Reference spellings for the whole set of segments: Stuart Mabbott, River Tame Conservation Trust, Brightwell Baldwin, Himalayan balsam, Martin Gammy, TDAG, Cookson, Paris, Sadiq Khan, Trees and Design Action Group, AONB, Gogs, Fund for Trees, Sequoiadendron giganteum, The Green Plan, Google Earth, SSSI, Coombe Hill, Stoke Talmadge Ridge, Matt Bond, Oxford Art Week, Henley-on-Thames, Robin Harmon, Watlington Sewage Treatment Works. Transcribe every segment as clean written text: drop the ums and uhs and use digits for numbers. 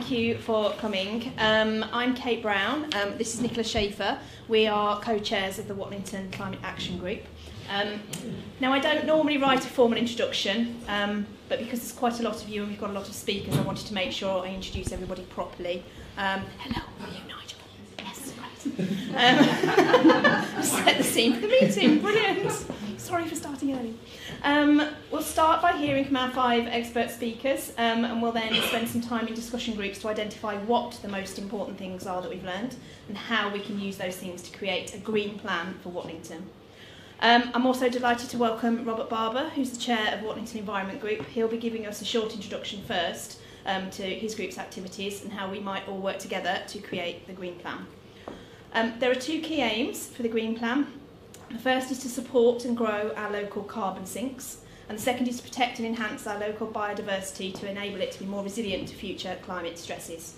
Thank you for coming. I'm Kate Brown. This is Nicola Schaefer. We are co-chairs of the Watlington Climate Action Group. Now, I don't normally write a formal introduction, but because there's quite a lot of you and we've got a lot of speakers, I wanted to make sure I introduce everybody properly. Hello, are you Nigel? Yes, right. Set the scene for the meeting. Brilliant. Sorry for starting early. We'll start by hearing from our 5 expert speakers, and we'll then spend some time in discussion groups to identify what the most important things are that we've learned and how we can use those things to create a green plan for Watlington. I'm also delighted to welcome Robert Barber, who's the chair of Watlington Environment Group. He'll be giving us a short introduction first to his group's activities and how we might all work together to create the green plan. There are 2 key aims for the green plan. The first is to support and grow our local carbon sinks, and the second is to protect and enhance our local biodiversity to enable it to be more resilient to future climate stresses.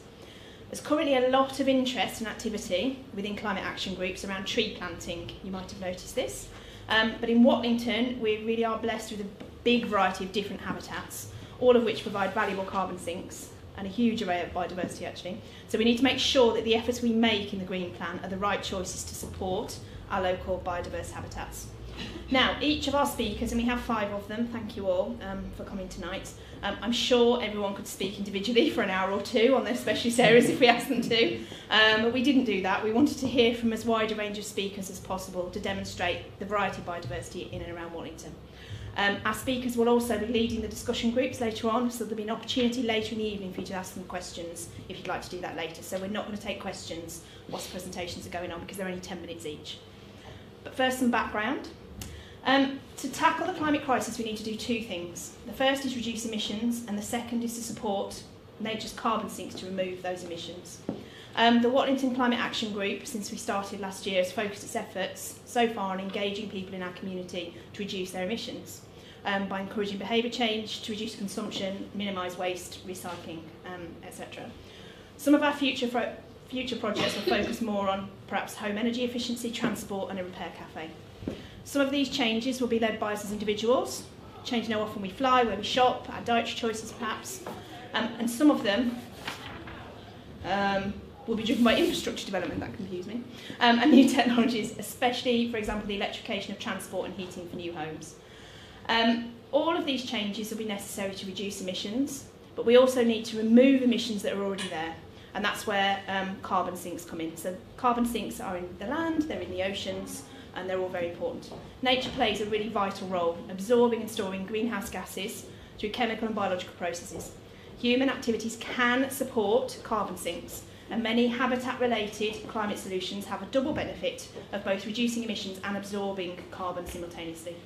There's currently a lot of interest and activity within climate action groups around tree planting. You might have noticed this. But in Watlington, we really are blessed with a big variety of different habitats, all of which provide valuable carbon sinks and a huge array of biodiversity, actually. So we need to make sure that the efforts we make in the green plan are the right choices to support our local biodiverse habitats. Now, each of our speakers, and we have 5 of them, thank you all for coming tonight. I'm sure everyone could speak individually for an hour or 2 on their specialist areas if we asked them to, but we didn't do that. We wanted to hear from as wide a range of speakers as possible to demonstrate the variety of biodiversity in and around Watlington. Our speakers will also be leading the discussion groups later on, so there'll be an opportunity later in the evening for you to ask them questions if you'd like to do that later. So we're not going to take questions whilst presentations are going on because they're only 10 minutes each. But first, some background. To tackle the climate crisis, we need to do 2 things. The first is reduce emissions, and the second is to support nature's carbon sinks to remove those emissions. The Watlington Climate Action Group, since we started last year, has focused its efforts so far on engaging people in our community to reduce their emissions by encouraging behaviour change, to reduce consumption, minimise waste, recycling, etc. Some of our future projects will focus more on perhaps home energy efficiency, transport and a repair cafe. Some of these changes will be led by us as individuals, changing how often we fly, where we shop, our dietary choices perhaps, and some of them will be driven by infrastructure development, that confused me, and new technologies, especially, for example, the electrification of transport and heating for new homes. All of these changes will be necessary to reduce emissions, but we also need to remove emissions that are already there. And that's where carbon sinks come in. So carbon sinks are in the land, they're in the oceans, and they're all very important. Nature plays a really vital role, absorbing and storing greenhouse gases through chemical and biological processes. Human activities can support carbon sinks, and many habitat-related climate solutions have a double benefit of both reducing emissions and absorbing carbon simultaneously.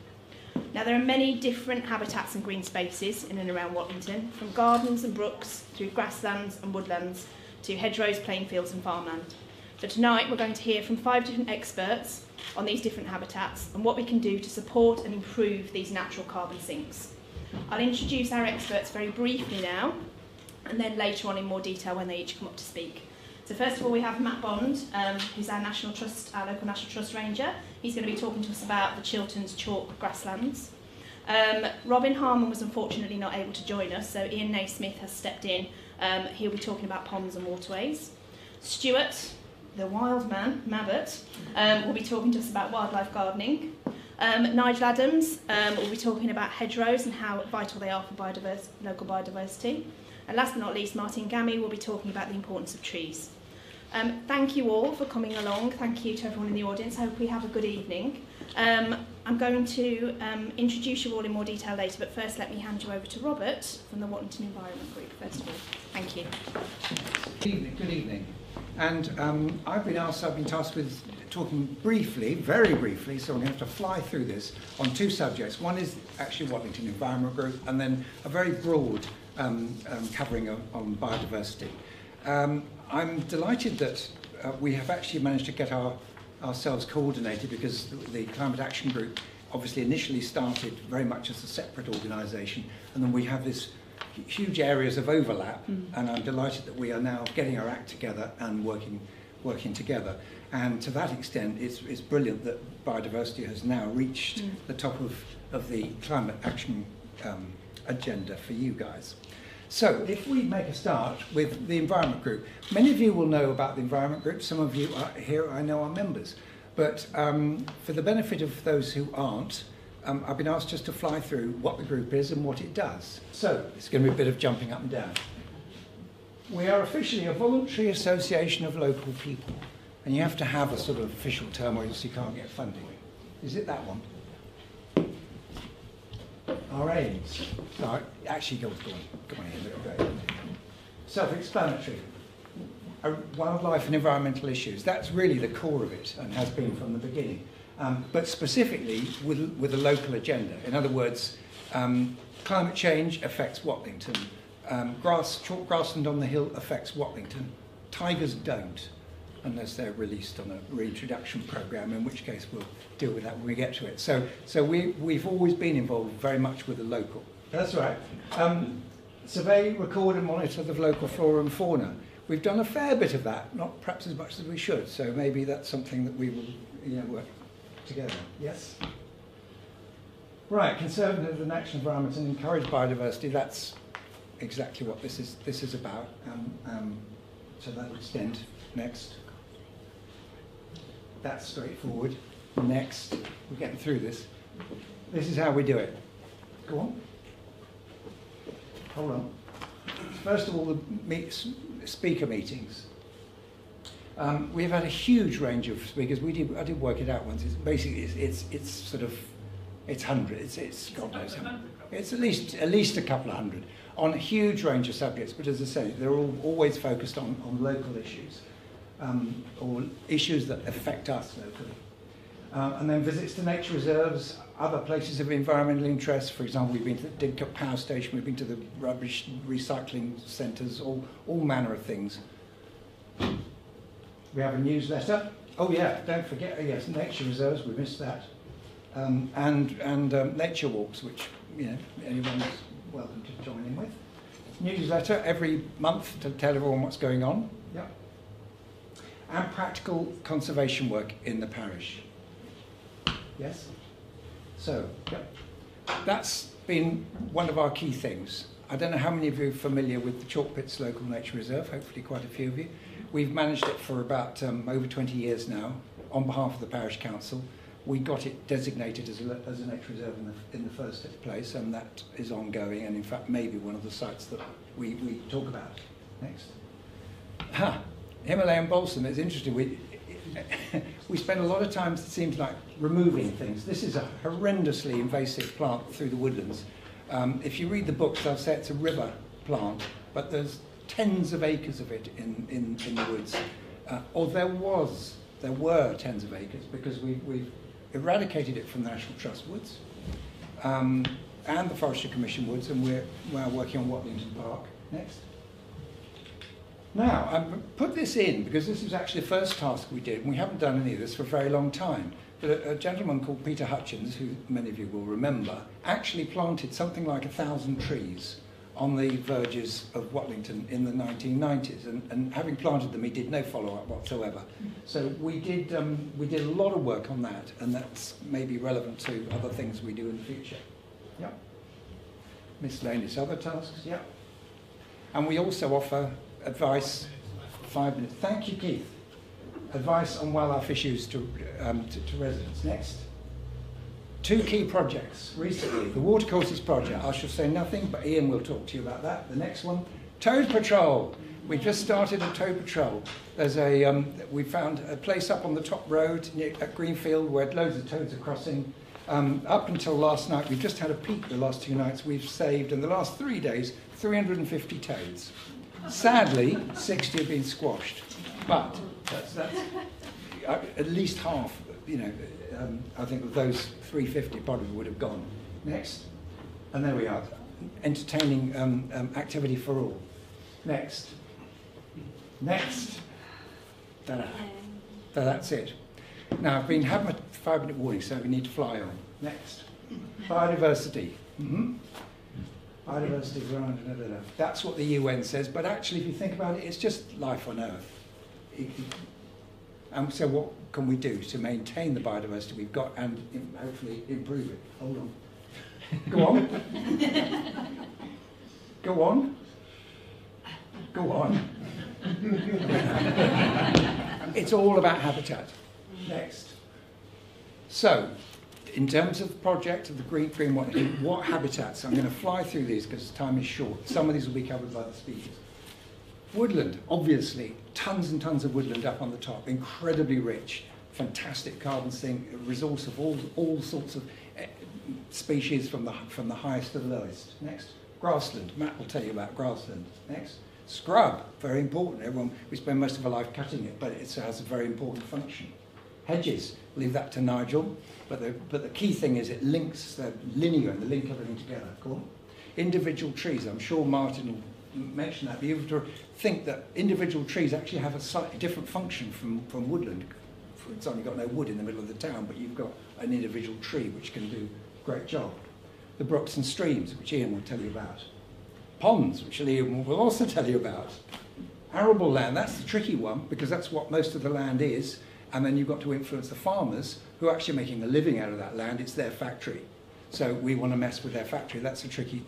Now, there are many different habitats and green spaces in and around Watlington, from gardens and brooks through grasslands and woodlands, to hedgerows, plain fields and farmland. So tonight we're going to hear from 5 different experts on these different habitats and what we can do to support and improve these natural carbon sinks. I'll introduce our experts very briefly now and then later on in more detail when they each come up to speak. So first of all we have Matt Bond, who's our local National Trust ranger. He's going to be talking to us about the Chilterns chalk grasslands. Robin Harmon was unfortunately not able to join us, so Ian Naismith has stepped in. He'll be talking about ponds and waterways. Stuart, the wild man, Mabbott, will be talking to us about wildlife gardening. Nigel Adams will be talking about hedgerows and how vital they are for local biodiversity. And last but not least, Martin Gammy will be talking about the importance of trees. Thank you all for coming along. Thank you to everyone in the audience. I hope we have a good evening. I'm going to introduce you all in more detail later, but first let me hand you over to Robert from the Watlington Environment Group, first of all. Thank you. Good evening. Good evening. And I've been tasked with talking briefly, very briefly, so I'm going to have to fly through this, on 2 subjects. One is actually Watlington Environment Group, and then a very broad covering on biodiversity. I'm delighted that we have actually managed to get ourselves coordinated, because the Climate Action Group obviously initially started very much as a separate organisation, and then we have this huge areas of overlap, and I'm delighted that we are now getting our act together and working together. And to that extent, it's brilliant that biodiversity has now reached the top of the Climate Action agenda for you guys. So if we make a start with the Environment Group, many of you will know about the Environment Group, some of you are here I know are members, but for the benefit of those who aren't, I've been asked just to fly through what the group is and what it does. So it's going to be a bit of jumping up and down. We are officially a voluntary association of local people, and you have to have a sort of official term or else you can't get funding. Is it that one? Our aims. No, actually, go on here, little bit. Self-explanatory. Wildlife and environmental issues. That's really the core of it and has been from the beginning. But specifically with a local agenda. In other words, climate change affects Watlington. Chalk grassland on the hill affects Watlington. Tigers don't, unless they're released on a reintroduction programme, in which case we'll deal with that when we get to it. So we've always been involved very much with the local. That's right. Survey, record and monitor the local flora and fauna. We've done a fair bit of that, not perhaps as much as we should, so maybe that's something that we will work together. Yes? Right, conservative and action environments and encourage biodiversity, that's exactly what this is about, to that extent. Next. That's straightforward. Next. We're getting through this. This is how we do it. Go on. Hold on. First of all, the speaker meetings. We've had a huge range of speakers. I did work it out once. It's basically it's sort of hundreds. It's God knows how many. It's at least a couple of hundred on a huge range of subjects. But as I say, they're all always focused on local issues. Or issues that affect us locally. And then visits to nature reserves, other places of environmental interest. For example, we've been to the Didcot power station, we've been to the rubbish recycling centres, all manner of things. We have a newsletter. Oh yeah, don't forget, yes, nature reserves, we missed that. And nature walks, which anyone's welcome to join in with. Newsletter every month to tell everyone what's going on. Yep. And practical conservation work in the parish. Yes? So, yep. That's been one of our key things. I don't know how many of you are familiar with the Chalk Pits Local Nature Reserve, hopefully quite a few of you. We've managed it for about over 20 years now on behalf of the Parish Council. We got it designated as a nature reserve in the first place, and that is ongoing, and in fact maybe one of the sites that we talk about. Next. Aha. Himalayan balsam is interesting. We spend a lot of time, it seems like, removing things. This is a horrendously invasive plant through the woodlands. If you read the books, they'll say it's a river plant, but there's tens of acres of it in the woods. Or there were tens of acres, because we've eradicated it from the National Trust woods and the Forestry Commission woods, and we're working on Watlington Park. Next. Now, I put this in because this was actually the first task we did, and we haven't done any of this for a very long time. But a gentleman called Peter Hutchins, who many of you will remember, actually planted something like 1,000 trees on the verges of Watlington in the 1990s. And having planted them, he did no follow-up whatsoever. So we did a lot of work on that, and that's maybe relevant to other things we do in the future. Yeah. Miscellaneous other tasks, yeah. And we also offer advice, 5 minutes. Thank you, Keith. Advice on wildlife issues to residents. Next. Two key projects recently. The watercourses project. I shall say nothing, but Ian will talk to you about that. The next one, toad patrol. We just started a toad patrol. There's a we found a place up on the top road at Greenfield where loads of toads are crossing. Up until last night, we've just had a peak. The last 2 nights, we've saved, in the last 3 days, 350 toads. Sadly, 60 have been squashed, but that's at least half, I think of those 350 probably would have gone. Next. And there we are, entertaining activity for all. Next. Next. Ta-da. So that's it. Now, I've been having a 5-minute warning, so we need to fly on. Next. Biodiversity. Mm-hmm. Biodiversity, ground, that's what the UN says, but actually if you think about it, it's just life on Earth. And so what can we do to maintain the biodiversity we've got and hopefully improve it? Hold on. Go on. Go on. Go on. It's all about habitat. Next. So, in terms of the project of the green, what habitats? I'm going to fly through these because time is short. Some of these will be covered by the speakers. Woodland, obviously, tons and tons of woodland up on the top, incredibly rich, fantastic carbon sink, resource of all sorts of species from the highest to the lowest. Next, grassland. Matt will tell you about grassland. Next, scrub, very important. Everyone, we spend most of our life cutting it, but it has a very important function. Hedges, leave that to Nigel, but the key thing is it links, they're linear, and they link everything together. Cool. Individual trees, I'm sure Martin will mention that, be able to think that individual trees actually have a slightly different function from woodland. For example, you've got no wood in the middle of the town, but you've got an individual tree which can do a great job. The brooks and streams, which Ian will tell you about. Ponds, which Ian will also tell you about. Arable land, that's the tricky one, because that's what most of the land is, and then you've got to influence the farmers who are actually making a living out of that land. It's their factory. So we want to mess with their factory. That's a tricky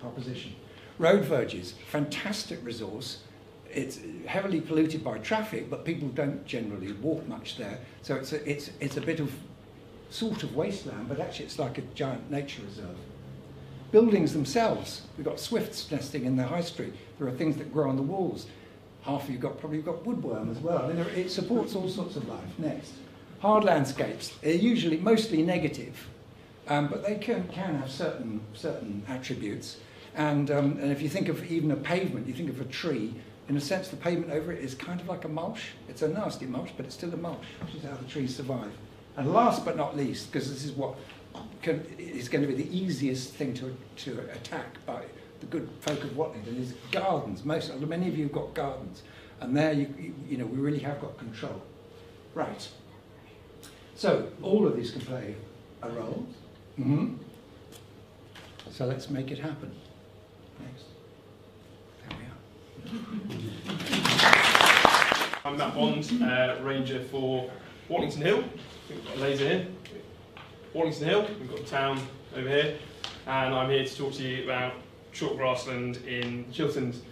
proposition. Road verges, fantastic resource. It's heavily polluted by traffic, but people don't generally walk much there. So it's a bit of sort of wasteland, but actually it's like a giant nature reserve. Buildings themselves, we've got swifts nesting in the high street. There are things that grow on the walls. Half of you probably got woodworm as well. I mean, it supports all sorts of life. Next, hard landscapes. They're usually mostly negative, but they can have certain attributes. And if you think of even a pavement, you think of a tree. In a sense, the pavement over it is kind of like a mulch. It's a nasty mulch, but it's still a mulch, which is how the trees survive. And last but not least, because this is what is going to be the easiest thing to attack by the good folk of Watlington, is gardens. Many of you have got gardens, and there you know, we really have got control. Right. So all of these can play a role. Mm-hmm. So let's make it happen. Next. There we are. I'm Matt Bond, ranger for Watlington Hill. I think we've got a laser here. Watlington Hill, we've got the town over here, and I'm here to talk to you about chalk grassland in the Chilterns.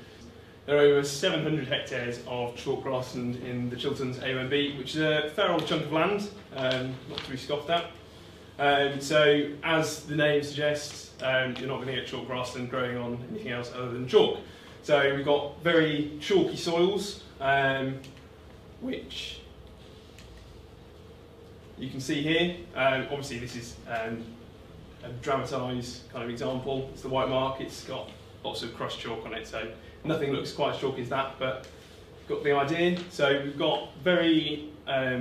There are over 700 hectares of chalk grassland in the Chilterns AONB, which is a fair old chunk of land, not to be scoffed at. So, as the name suggests, you're not going to get chalk grassland growing on anything else other than chalk. So we've got very chalky soils, which you can see here. Obviously this is a dramatised kind of example. It's the white mark, it's got lots of crushed chalk on it, so nothing looks quite as chalky as that, but you've got the idea. So we've got very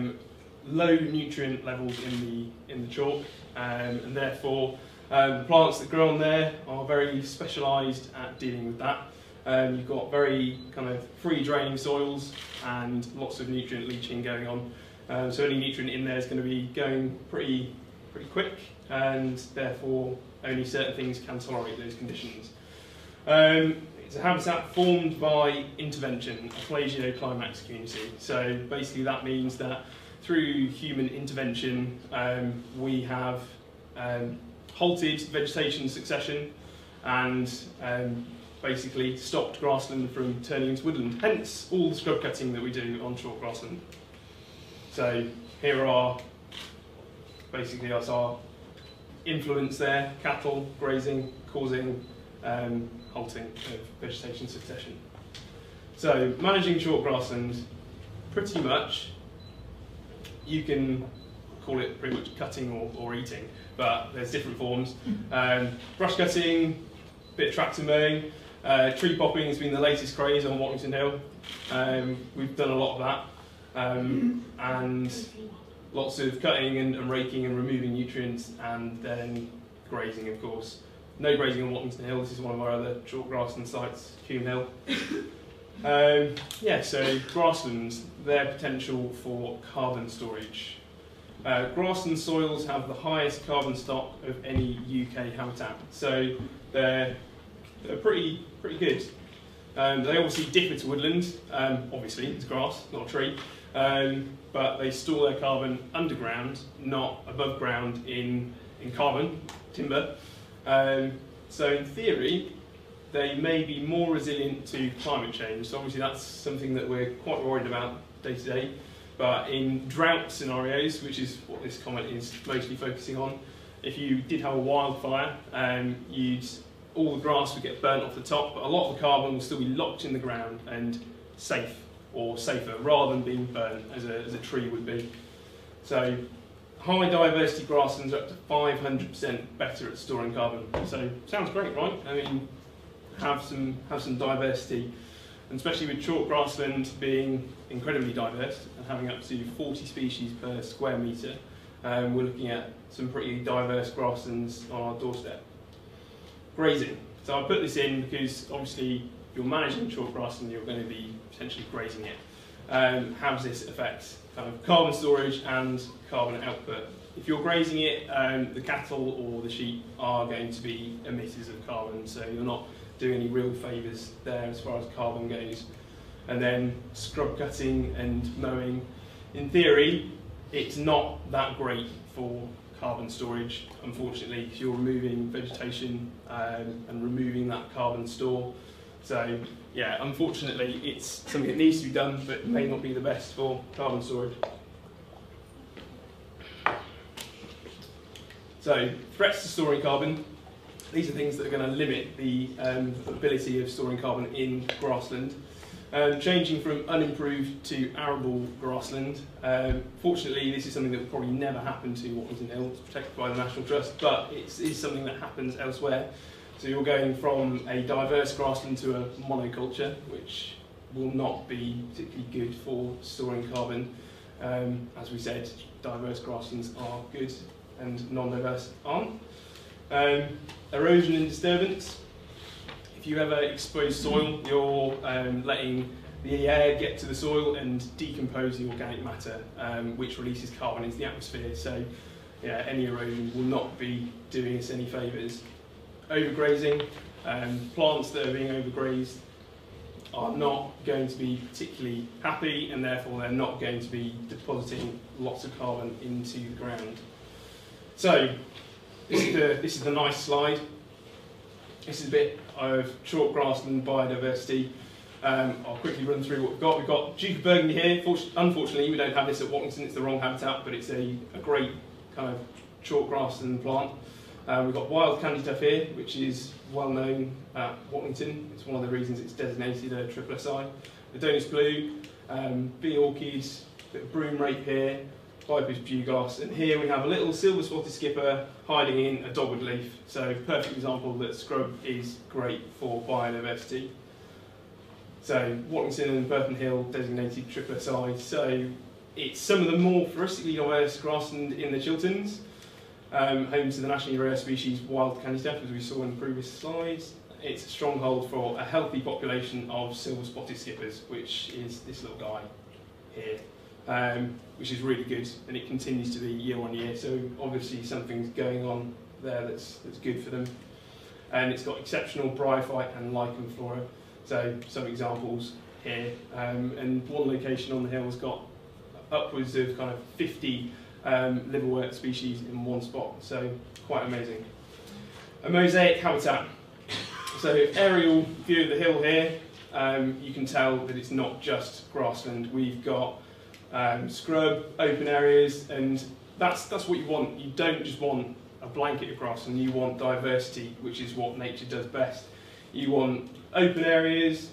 low nutrient levels in the chalk, and therefore the plants that grow on there are very specialised at dealing with that. You've got very kind of free draining soils and lots of nutrient leaching going on. So any nutrient in there is going to be going pretty quick, and therefore only certain things can tolerate those conditions. It's a habitat formed by intervention, a plagio-climax community. So basically that means that through human intervention, we have halted vegetation succession and basically stopped grassland from turning into woodland, hence all the scrub cutting that we do on chalk grassland. So here are basically our influence there, cattle grazing, causing halting of vegetation succession. So managing chalk grassland, pretty much, you can call it pretty much cutting or eating, but there's different forms. Brush cutting, a bit of tractor mowing, tree popping has been the latest craze on Watlington Hill. We've done a lot of that, and lots of cutting and raking and removing nutrients, and then grazing, of course. No grazing on Watlington Hill. This is one of our other chalk grassland sites, Coombe Hill. Yeah, so grasslands, their potential for carbon storage. Grassland soils have the highest carbon stock of any UK habitat, so they're pretty good. They obviously differ to woodland, obviously it's grass, not a tree, but they store their carbon underground, not above ground in carbon, timber. So in theory, they may be more resilient to climate change. So obviously that's something that we're quite worried about day to day. But in drought scenarios, which is what this comment is mostly focusing on, if you did have a wildfire, all the grass would get burnt off the top, but a lot of the carbon will still be locked in the ground and safe, or safer, rather than being burnt as a tree would be. So high diversity grasslands are up to 500% better at storing carbon. So sounds great, right? I mean, have some diversity, and especially with chalk grassland being incredibly diverse and having up to 40 species per square metre, we're looking at some pretty diverse grasslands on our doorstep. Grazing. So I put this in because obviously if you're managing chalk grassland, you're going to be potentially grazing it. How does this affect kind of carbon storage and carbon output? If you're grazing it, the cattle or the sheep are going to be emitters of carbon, so you're not doing any real favours there as far as carbon goes. And then scrub cutting and mowing. In theory, it's not that great for carbon storage, unfortunately, because you're removing vegetation and removing that carbon store. So yeah, unfortunately, it's something that needs to be done, but may not be the best for carbon storage. So threats to storing carbon. These are things that are going to limit the ability of storing carbon in grassland. Changing from unimproved to arable grassland. Fortunately, this is something that will probably never happen to Watlington Hill. It's protected by the National Trust, but it is something that happens elsewhere. So you're going from a diverse grassland to a monoculture, which will not be particularly good for storing carbon. As we said, diverse grasslands are good and non-diverse aren't. Erosion and disturbance. If you ever expose soil, you're letting the air get to the soil and decompose the organic matter, which releases carbon into the atmosphere. So yeah, any erosion will not be doing us any favours. Overgrazing. Plants that are being overgrazed are not going to be particularly happy, and therefore they're not going to be depositing lots of carbon into the ground. So this is the nice slide. This is a bit of chalk grassland biodiversity. I'll quickly run through what we've got. We've got Duke of Burgundy here. Unfortunately, we don't have this at Watlington. It's the wrong habitat, but it's a great kind of chalk grassland plant. We've got wild candy tuft here, which is well known at Watlington. It's one of the reasons it's designated a SSSI. Adonis blue, bee orchids, a bit of broom rape here, Viper's buglass, and here we have a little silver spotted skipper hiding in a dogwood leaf. So perfect example that scrub is great for biodiversity. So Watlington and Pyrton Hill designated SSSI. So it's some of the more floristically diverse grassland in the Chilterns. Home to the nationally rare species wild candy tuft, as we saw in the previous slides. It's a stronghold for a healthy population of silver spotted skippers, which is this little guy here, which is really good, and it continues to be year on year. So obviously something's going on there that's good for them. And it's got exceptional bryophyte and lichen flora. So some examples here, and one location on the hill has got upwards of kind of 50 liverwort species in one spot, so quite amazing. A mosaic habitat. So aerial view of the hill here, you can tell that it's not just grassland. We've got scrub, open areas, and that's what you want. You don't just want a blanket of grassland, you want diversity, which is what nature does best. You want open areas,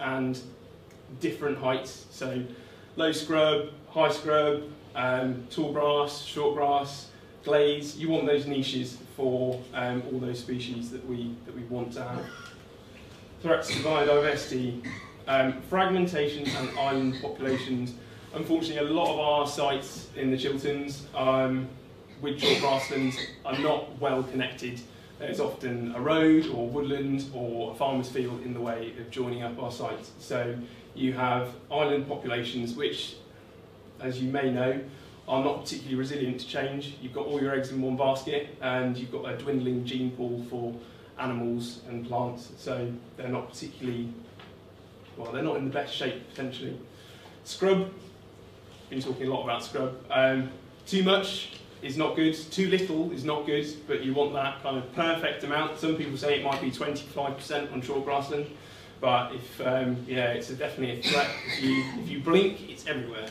and different heights, so low scrub, high scrub, tall grass, short grass, glades. You want those niches for all those species that we want to have. Threats to biodiversity, fragmentation and island populations. Unfortunately, a lot of our sites in the Chilterns with chalk grasslands are not well connected. There's often a road or woodland or a farmer's field in the way of joining up our sites. So you have island populations which, as you may know, are not particularly resilient to change. You've got all your eggs in one basket, and you've got a dwindling gene pool for animals and plants, so they're not particularly, well, they're not in the best shape, potentially. Scrub, been talking a lot about scrub. Too much, is not good, too little is not good, but you want that kind of perfect amount. Some people say it might be 25% on short grassland, but if yeah, it's definitely a threat. If you blink, it's everywhere.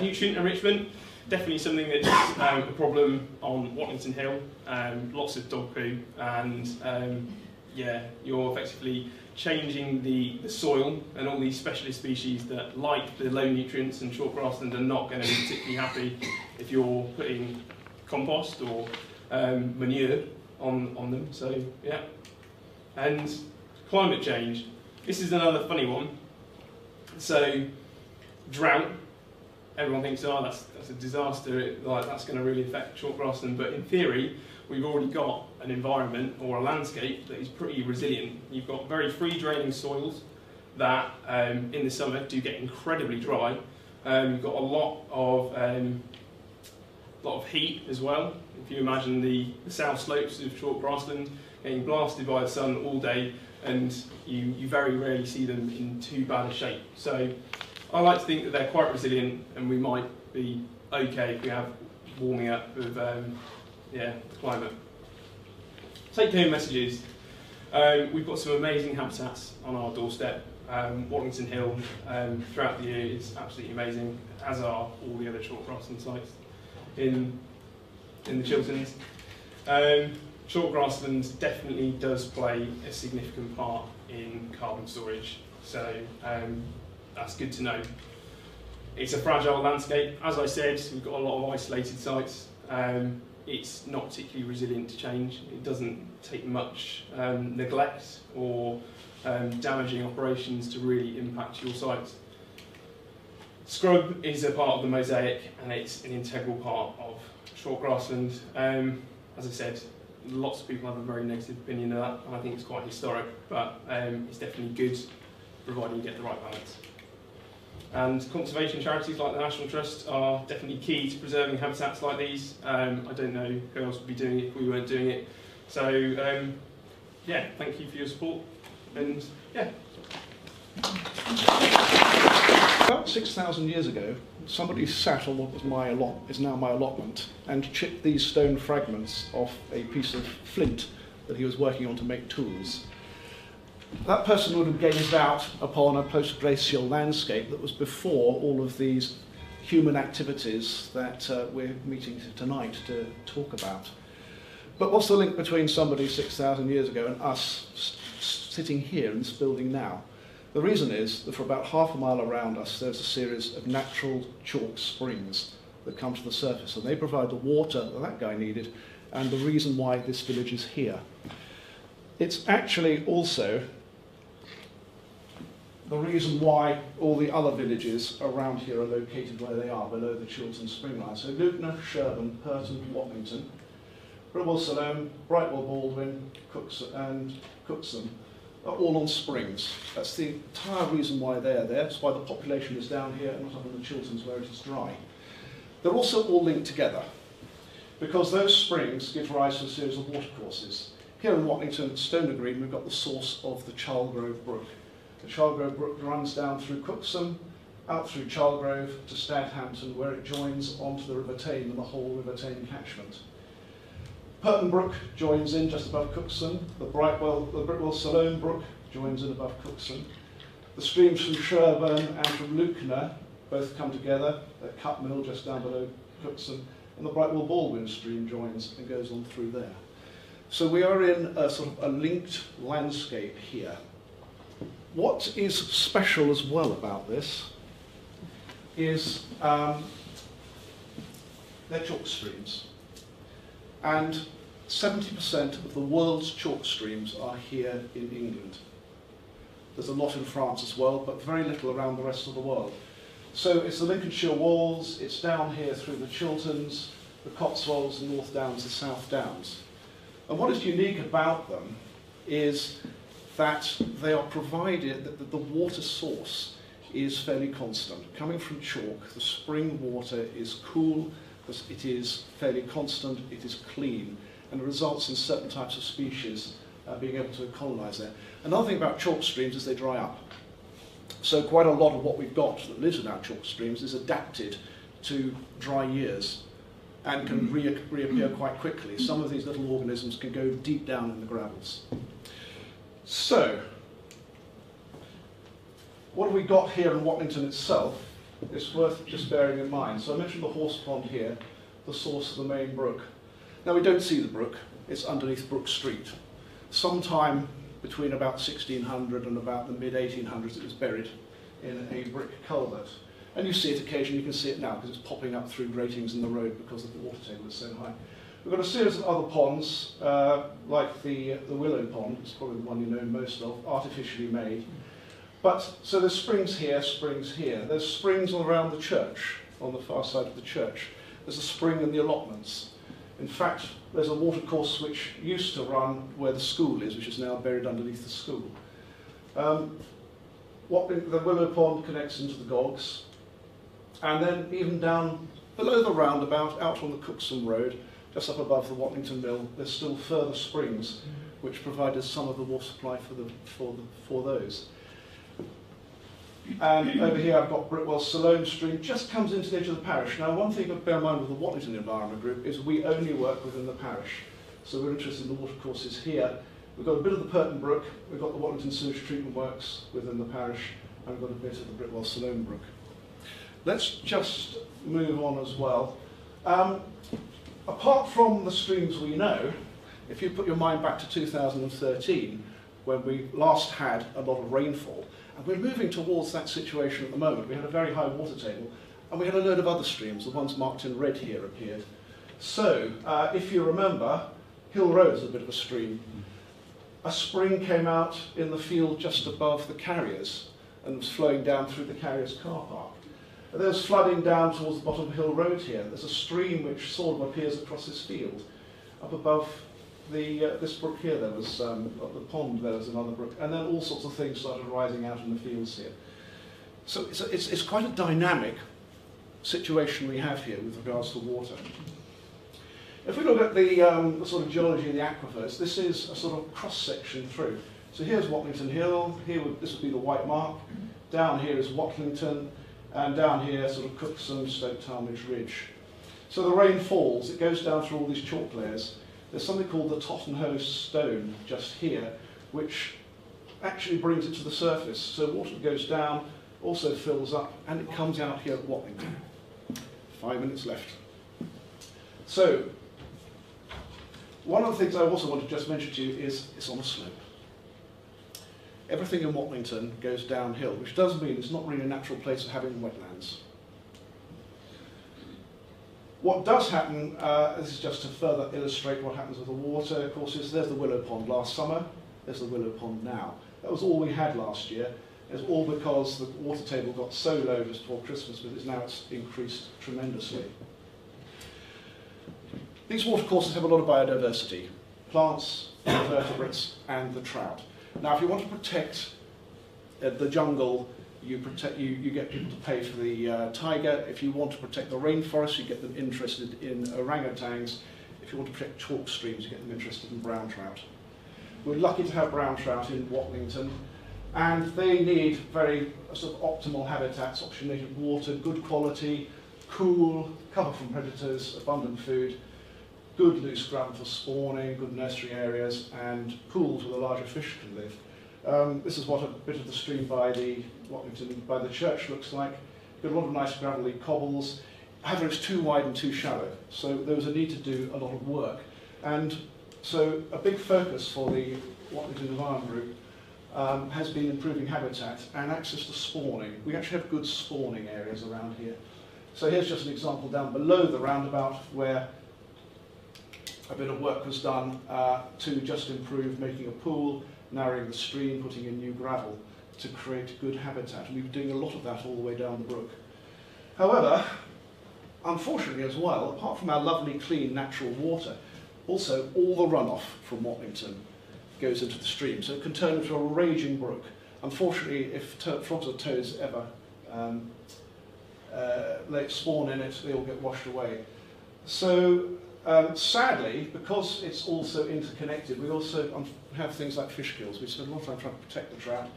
Nutrient enrichment, definitely something that's a problem on Watlington Hill. Lots of dog poo, and yeah, you're effectively changing the soil, and all these specialist species that like the low nutrients and short grassland are not going to be particularly happy if you're putting compost or manure on them. So yeah. And climate change, this is another funny one. So drought, everyone thinks, oh, that's a disaster, like that's going to really affect short grassland, but in theory we've already got an environment or a landscape that is pretty resilient. You've got very free draining soils that in the summer do get incredibly dry. You've got a lot of heat as well. If you imagine the south slopes of short grassland getting blasted by the sun all day, and you very rarely see them in too bad a shape. So I like to think that they're quite resilient, and we might be okay if we have warming up of yeah, the climate. Take-home messages. We've got some amazing habitats on our doorstep. Watlington Hill throughout the year is absolutely amazing, as are all the other short grassland sites in the Chilterns. Short grassland definitely does play a significant part in carbon storage, so that's good to know. It's a fragile landscape. As I said, we've got a lot of isolated sites. It's not particularly resilient to change. It doesn't take much neglect or damaging operations to really impact your sites. Scrub is a part of the mosaic, and it's an integral part of short grassland. As I said, lots of people have a very negative opinion of that, and I think it's quite historic, but it's definitely good, providing you get the right balance. And conservation charities like the National Trust are definitely key to preserving habitats like these. I don't know who else would be doing it if we weren't doing it. So yeah, thank you for your support, and yeah. About 6,000 years ago, somebody sat on what was is now my allotment and chipped these stone fragments off a piece of flint that he was working on to make tools. That person would have gazed out upon a post-glacial landscape that was before all of these human activities that we're meeting tonight to talk about. But what's the link between somebody 6,000 years ago and us sitting here in this building now? The reason is that for about half a mile around us there's a series of natural chalk springs that come to the surface, and they provide the water that that guy needed and the reason why this village is here. It's actually also the reason why all the other villages around here are located where they are, below the Chiltern spring line. So Luton, Shirburn, Pyrton, Watlington, Brightwell, Baldwin, Cookson are all on springs. That's the entire reason why they're there. That's why the population is down here and not up in the Chilterns where it is dry. They're also all linked together because those springs give rise to a series of watercourses. Here in Watlington, at Stoner Green, we've got the source of the Charlegrove Brook. The Charlegrove Brook runs down through Cookson, out through Charlegrove to Stadhampton, where it joins onto the River Tame and the whole River Tame catchment. Pyrton Brook joins in just above Cookson. The Brightwell Salone Brook joins in above Cookson. The streams from Shirburn and from Lucknow both come together at Cut Mill just down below Cookson, and the Brightwell Baldwin stream joins and goes on through there. So we are in a sort of a linked landscape here. What is special as well about this is they're chalk streams. And 70% of the world's chalk streams are here in England. There's a lot in France as well, but very little around the rest of the world. So it's the Lincolnshire Walls, it's down here through the Chilterns, the Cotswolds, the North Downs, the South Downs. And what is unique about them is that they are provided, that the water source is fairly constant. Coming from chalk, the spring water is cool, it is fairly constant, it is clean, and it results in certain types of species being able to colonize there. Another thing about chalk streams is they dry up. So quite a lot of what we've got that lives in our chalk streams is adapted to dry years and can reappear quite quickly. Some of these little organisms can go deep down in the gravels. So, what have we got here in Watlington itself? It's worth just bearing in mind. So I mentioned the horse pond here, the source of the main brook. Now we don't see the brook, it's underneath Brook Street. Sometime between about 1600 and about the mid-1800s it was buried in a brick culvert. And you see it occasionally, you can see it now because it's popping up through gratings in the road because the water table is so high. We've got a series of other ponds, like the Willow Pond, it's probably the one you know most of, artificially made. But, so there's springs here, springs here. There's springs all around the church, on the far side of the church. There's a spring in the allotments. In fact, there's a watercourse which used to run where the school is, which is now buried underneath the school. The Willow Pond connects into the Gogs. And then even down below the roundabout, out on the Cookson Road, just up above the Watlington Mill, there's still further springs which provided some of the water supply for those. And over here I've got Brightwell Siloam Stream, just comes into the edge of the parish. Now one thing to bear in mind with the Watlington Environment Group is we only work within the parish. So we're interested in the watercourses here. We've got a bit of the Pyrton Brook, we've got the Watlington Sewage Treatment Works within the parish, and we've got a bit of the Brightwell Siloam Brook. Let's just move on as well. Apart from the streams we know, if you put your mind back to 2013, when we last had a lot of rainfall, and we're moving towards that situation at the moment. We had a very high water table, and we had a load of other streams. The ones marked in red here appeared. So, if you remember, Hill Road is a bit of a stream. A spring came out in the field just above the carriers and was flowing down through the carriers' car park. And there's flooding down towards the bottom of Hill Road here. There's a stream which sort of appears across this field. Up above this brook here, there was the pond, there was another brook, and then all sorts of things started rising out in the fields here. So it's quite a dynamic situation we have here with regards to water. If we look at the sort of geology of the aquifers, this is a sort of cross-section through. So here's Watlington Hill, here this would be the white mark, down here is Watlington, and down here sort of Cookson, Stoke Talmadge Ridge. So the rain falls, it goes down through all these chalk layers. There's something called the Tottenhose Stone just here, which actually brings it to the surface. So water goes down, also fills up, and it comes out here at Watlington. 5 minutes left. So, one of the things I also want to just mention to you is it's on a slope. Everything in Watlington goes downhill, which does mean it's not really a natural place for having wetlands. What does happen, this is just to further illustrate what happens with the water, of course, is there's the Willow Pond last summer, there's the Willow Pond now. That was all we had last year. It's all because the water table got so low just before Christmas, but now it's increased tremendously. These watercourses have a lot of biodiversity, plants, invertebrates, and the trout. Now, if you want to protect the jungle, you get people to pay for the tiger. If you want to protect the rainforest, you get them interested in orangutans. If you want to protect chalk streams, you get them interested in brown trout. We're lucky to have brown trout in Watlington, and they need very sort of optimal habitats, oxygenated water, good quality, cool, cover from predators, abundant food, good loose ground for spawning, good nursery areas, and pools where the larger fish can live. This is what a bit of the stream by the church looks like. Got a lot of nice gravelly cobbles. However, it's too wide and too shallow, so there was a need to do a lot of work. And so a big focus for the Watlington Environment Group has been improving habitat and access to spawning. We actually have good spawning areas around here. So here's just an example down below the roundabout where a bit of work was done to just improve making a pool, narrowing the stream, putting in new gravel to create good habitat. And we were doing a lot of that all the way down the brook. However, unfortunately as well, apart from our lovely, clean, natural water, also all the runoff from Watlington goes into the stream. So it can turn into a raging brook. Unfortunately, if frogs or toads ever they spawn in it, they all get washed away. So sadly, because it's also interconnected, we also have things like fish kills. We spend a lot of time trying to protect the trout,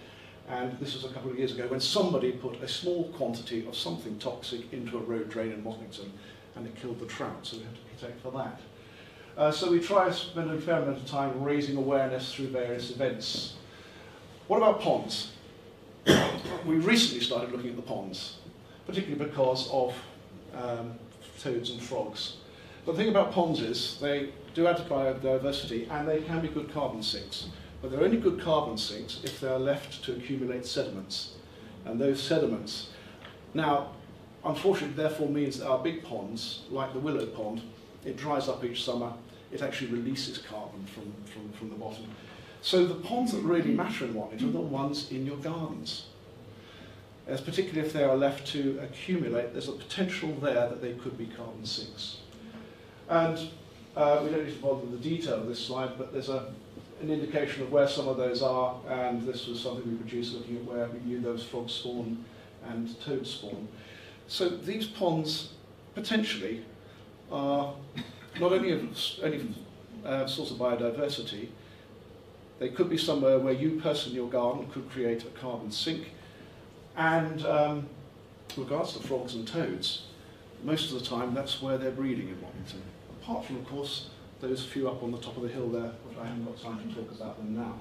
And this was a couple of years ago when somebody put a small quantity of something toxic into a road drain in Watlington, and it killed the trout, so we had to protect for that. So we try to spend a fair amount of time raising awareness through various events. What about ponds? We recently started looking at the ponds, particularly because of toads and frogs. But the thing about ponds is they do add to biodiversity, and they can be good carbon sinks. But they're only good carbon sinks if they're left to accumulate sediments. And those sediments, now, unfortunately, therefore means that our big ponds, like the Willow Pond, it dries up each summer. It actually releases carbon from the bottom. So the ponds that really matter in Watlington are the ones in your gardens. As particularly if they are left to accumulate, there's a potential there that they could be carbon sinks. And we don't need to bother with the detail of this slide, but there's an indication of where some of those are, and this was something we produced looking at where we knew those frogs spawn and toads spawn. So these ponds potentially are not only a source of biodiversity, they could be somewhere where you personally, your garden, could create a carbon sink. And with regards to frogs and toads, most of the time that's where they're breeding in Watlington. Apart from, of course, those few up on the top of the hill there, but I haven't got time to talk about them now.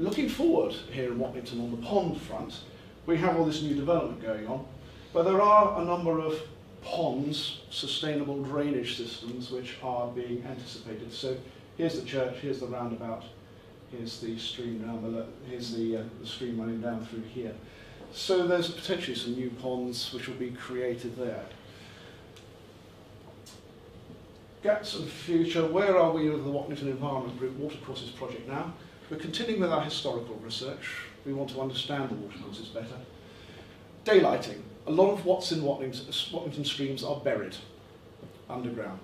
Looking forward here in Watlington on the pond front, we have all this new development going on, but there are a number of ponds, sustainable drainage systems, which are being anticipated. So here's the church, here's the roundabout, here's the stream down below, here's the stream running down through here. So there's potentially some new ponds which will be created there. Gaps in the future, where are we with the Watlington Environment Group Watercourses project now? We're continuing with our historical research. We want to understand the watercourses better. Daylighting. A lot of what's in Watlington streams are buried underground.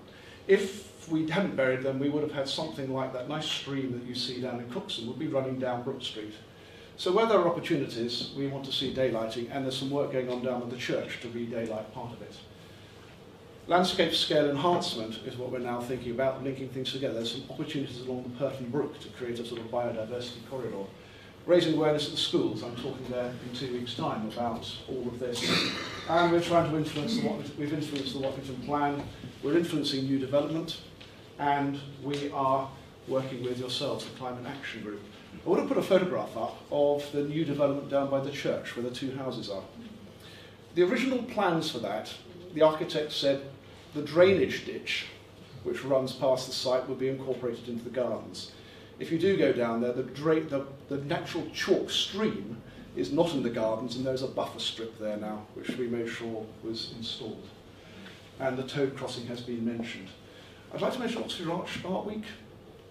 If we hadn't buried them, we would have had something like that nice stream that you see down in Cookson would be running down Brook Street. So where there are opportunities, we want to see daylighting, and there's some work going on down at the church to re-daylight part of it. Landscape scale enhancement is what we're now thinking about, linking things together. There's some opportunities along the Pyrton Brook to create a sort of biodiversity corridor. Raising awareness at the schools, I'm talking there in 2 weeks' time about all of this. And we're trying to influence we've influenced the Watlington plan, we're influencing new development, and we are working with yourselves, the Climate Action Group. I want to put a photograph up of the new development down by the church where the two houses are. The original plans for that, the architect said, the drainage ditch, which runs past the site, would be incorporated into the gardens. If you do go down there, the natural chalk stream is not in the gardens, and there's a buffer strip there now, which we made sure was installed. And the toad crossing has been mentioned. I'd like to mention Oxford Art Week.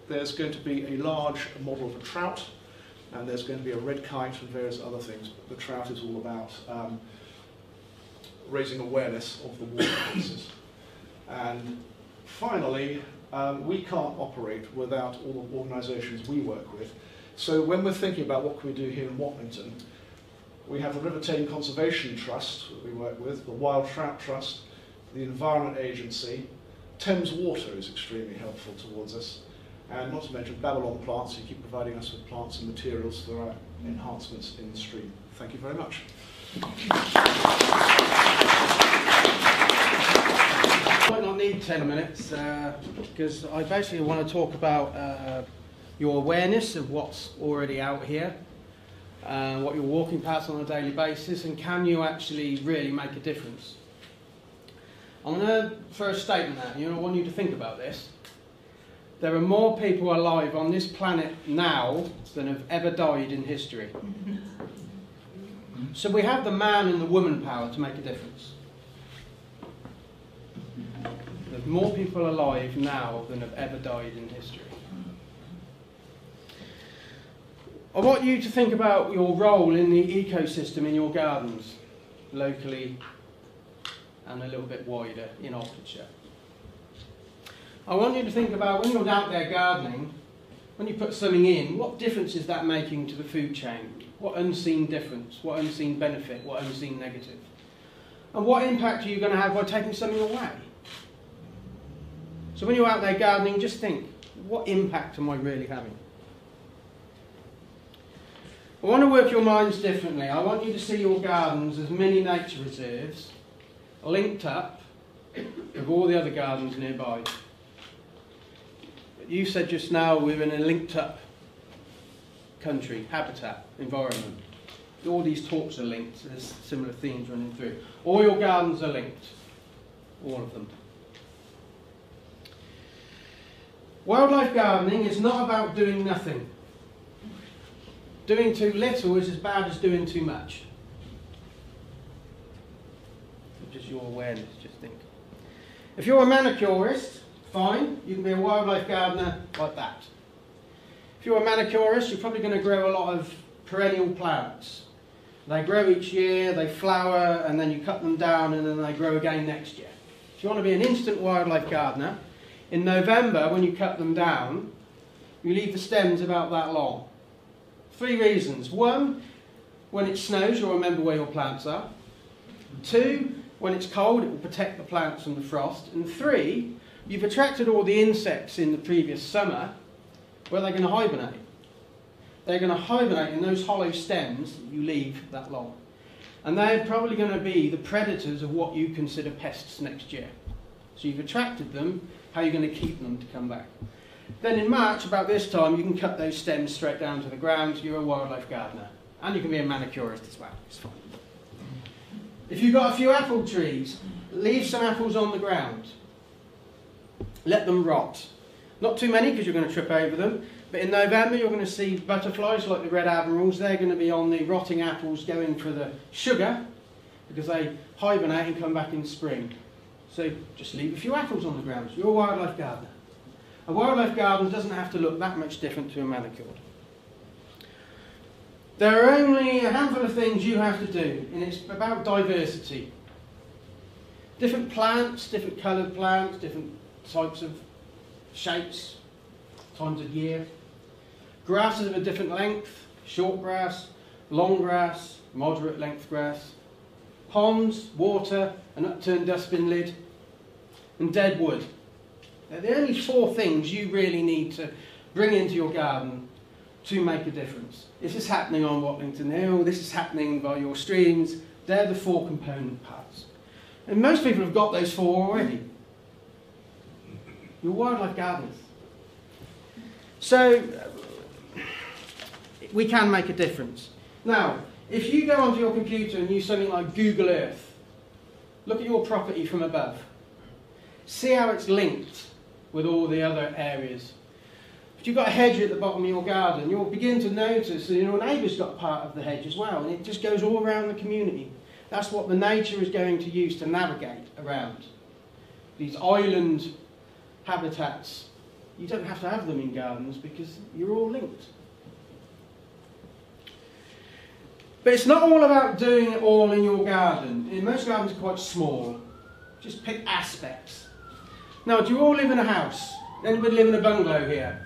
There's going to be a large model of a trout, and there's going to be a red kite and various other things. The trout is all about raising awareness of the watercourses. And finally, we can't operate without all the organisations we work with. So when we're thinking about what can we do here in Watlington, we have the River Tame Conservation Trust that we work with, the Wild Trout Trust, the Environment Agency, Thames Water is extremely helpful towards us, and not to mention Babylon Plants, who keep providing us with plants and materials for our enhancements in the stream. Thank you very much. I might not need 10 minutes because I basically want to talk about your awareness of what's already out here, what you're walking past on a daily basis, and can you actually really make a difference. I'm going to first statement that, I want you to think about this. There are more people alive on this planet now than have ever died in history. So we have the man and the woman power to make a difference. There's more people alive now than have ever died in history. I want you to think about your role in the ecosystem in your gardens, locally and a little bit wider in Oxfordshire. I want you to think about when you're out there gardening, when you put something in, what difference is that making to the food chain? What unseen difference? What unseen benefit? What unseen negative? And what impact are you going to have by taking something away? So when you're out there gardening, just think, what impact am I really having? I I want to work your minds differently. I want you to see your gardens as mini nature reserves linked up with all the other gardens nearby. But you said just now we're in a linked up country, habitat, environment. All these talks are linked, so there's similar themes running through. All your gardens are linked, all of them. Wildlife gardening is not about doing nothing. Doing too little is as bad as doing too much. Just your awareness, just think. If you're a manicurist, fine, you can be a wildlife gardener like that. If you're a manicurist, you're probably going to grow a lot of perennial plants. They grow each year, they flower, and then you cut them down, and then they grow again next year. If you want to be an instant wildlife gardener, in November, when you cut them down, you leave the stems about that long. Three reasons. One, when it snows, you'll remember where your plants are. Two, when it's cold, it will protect the plants from the frost. And three, you've attracted all the insects in the previous summer, where they're going to hibernate. They're going to hibernate in those hollow stems that you leave that long. And they're probably going to be the predators of what you consider pests next year. So you've attracted them. How are you going to keep them to come back? Then in March, about this time, you can cut those stems straight down to the ground. You're a wildlife gardener. And you can be a manicurist as well. It's fine. If you've got a few apple trees, leave some apples on the ground. Let them rot. Not too many, because you're going to trip over them. But in November, you're going to see butterflies like the red admirals. They're going to be on the rotting apples going for the sugar, because they hibernate and come back in spring. So just leave a few apples on the ground. You're a wildlife gardener. A wildlife garden doesn't have to look that much different to a manicured. There are only a handful of things you have to do, and it's about diversity. Different plants, different coloured plants, different types of shapes, times of year. Grasses of a different length, short grass, long grass, moderate length grass. Ponds, water, an upturned dustbin lid, and dead wood. They're the only four things you really need to bring into your garden to make a difference. This is happening on Watlington Hill, this is happening by your streams. They're the four component parts. And most people have got those four already. You're wildlife gardeners. So, we can make a difference. Now, if you go onto your computer and use something like Google Earth, look at your property from above. See how it's linked with all the other areas. If you've got a hedge at the bottom of your garden, you'll begin to notice that your neighbour's got part of the hedge as well, and it just goes all around the community. That's what the nature is going to use to navigate around. These island habitats, you don't have to have them in gardens because you're all linked. But it's not all about doing it all in your garden. In most gardens are quite small. Just pick aspects. Now, do you all live in a house? Anybody live in a bungalow here?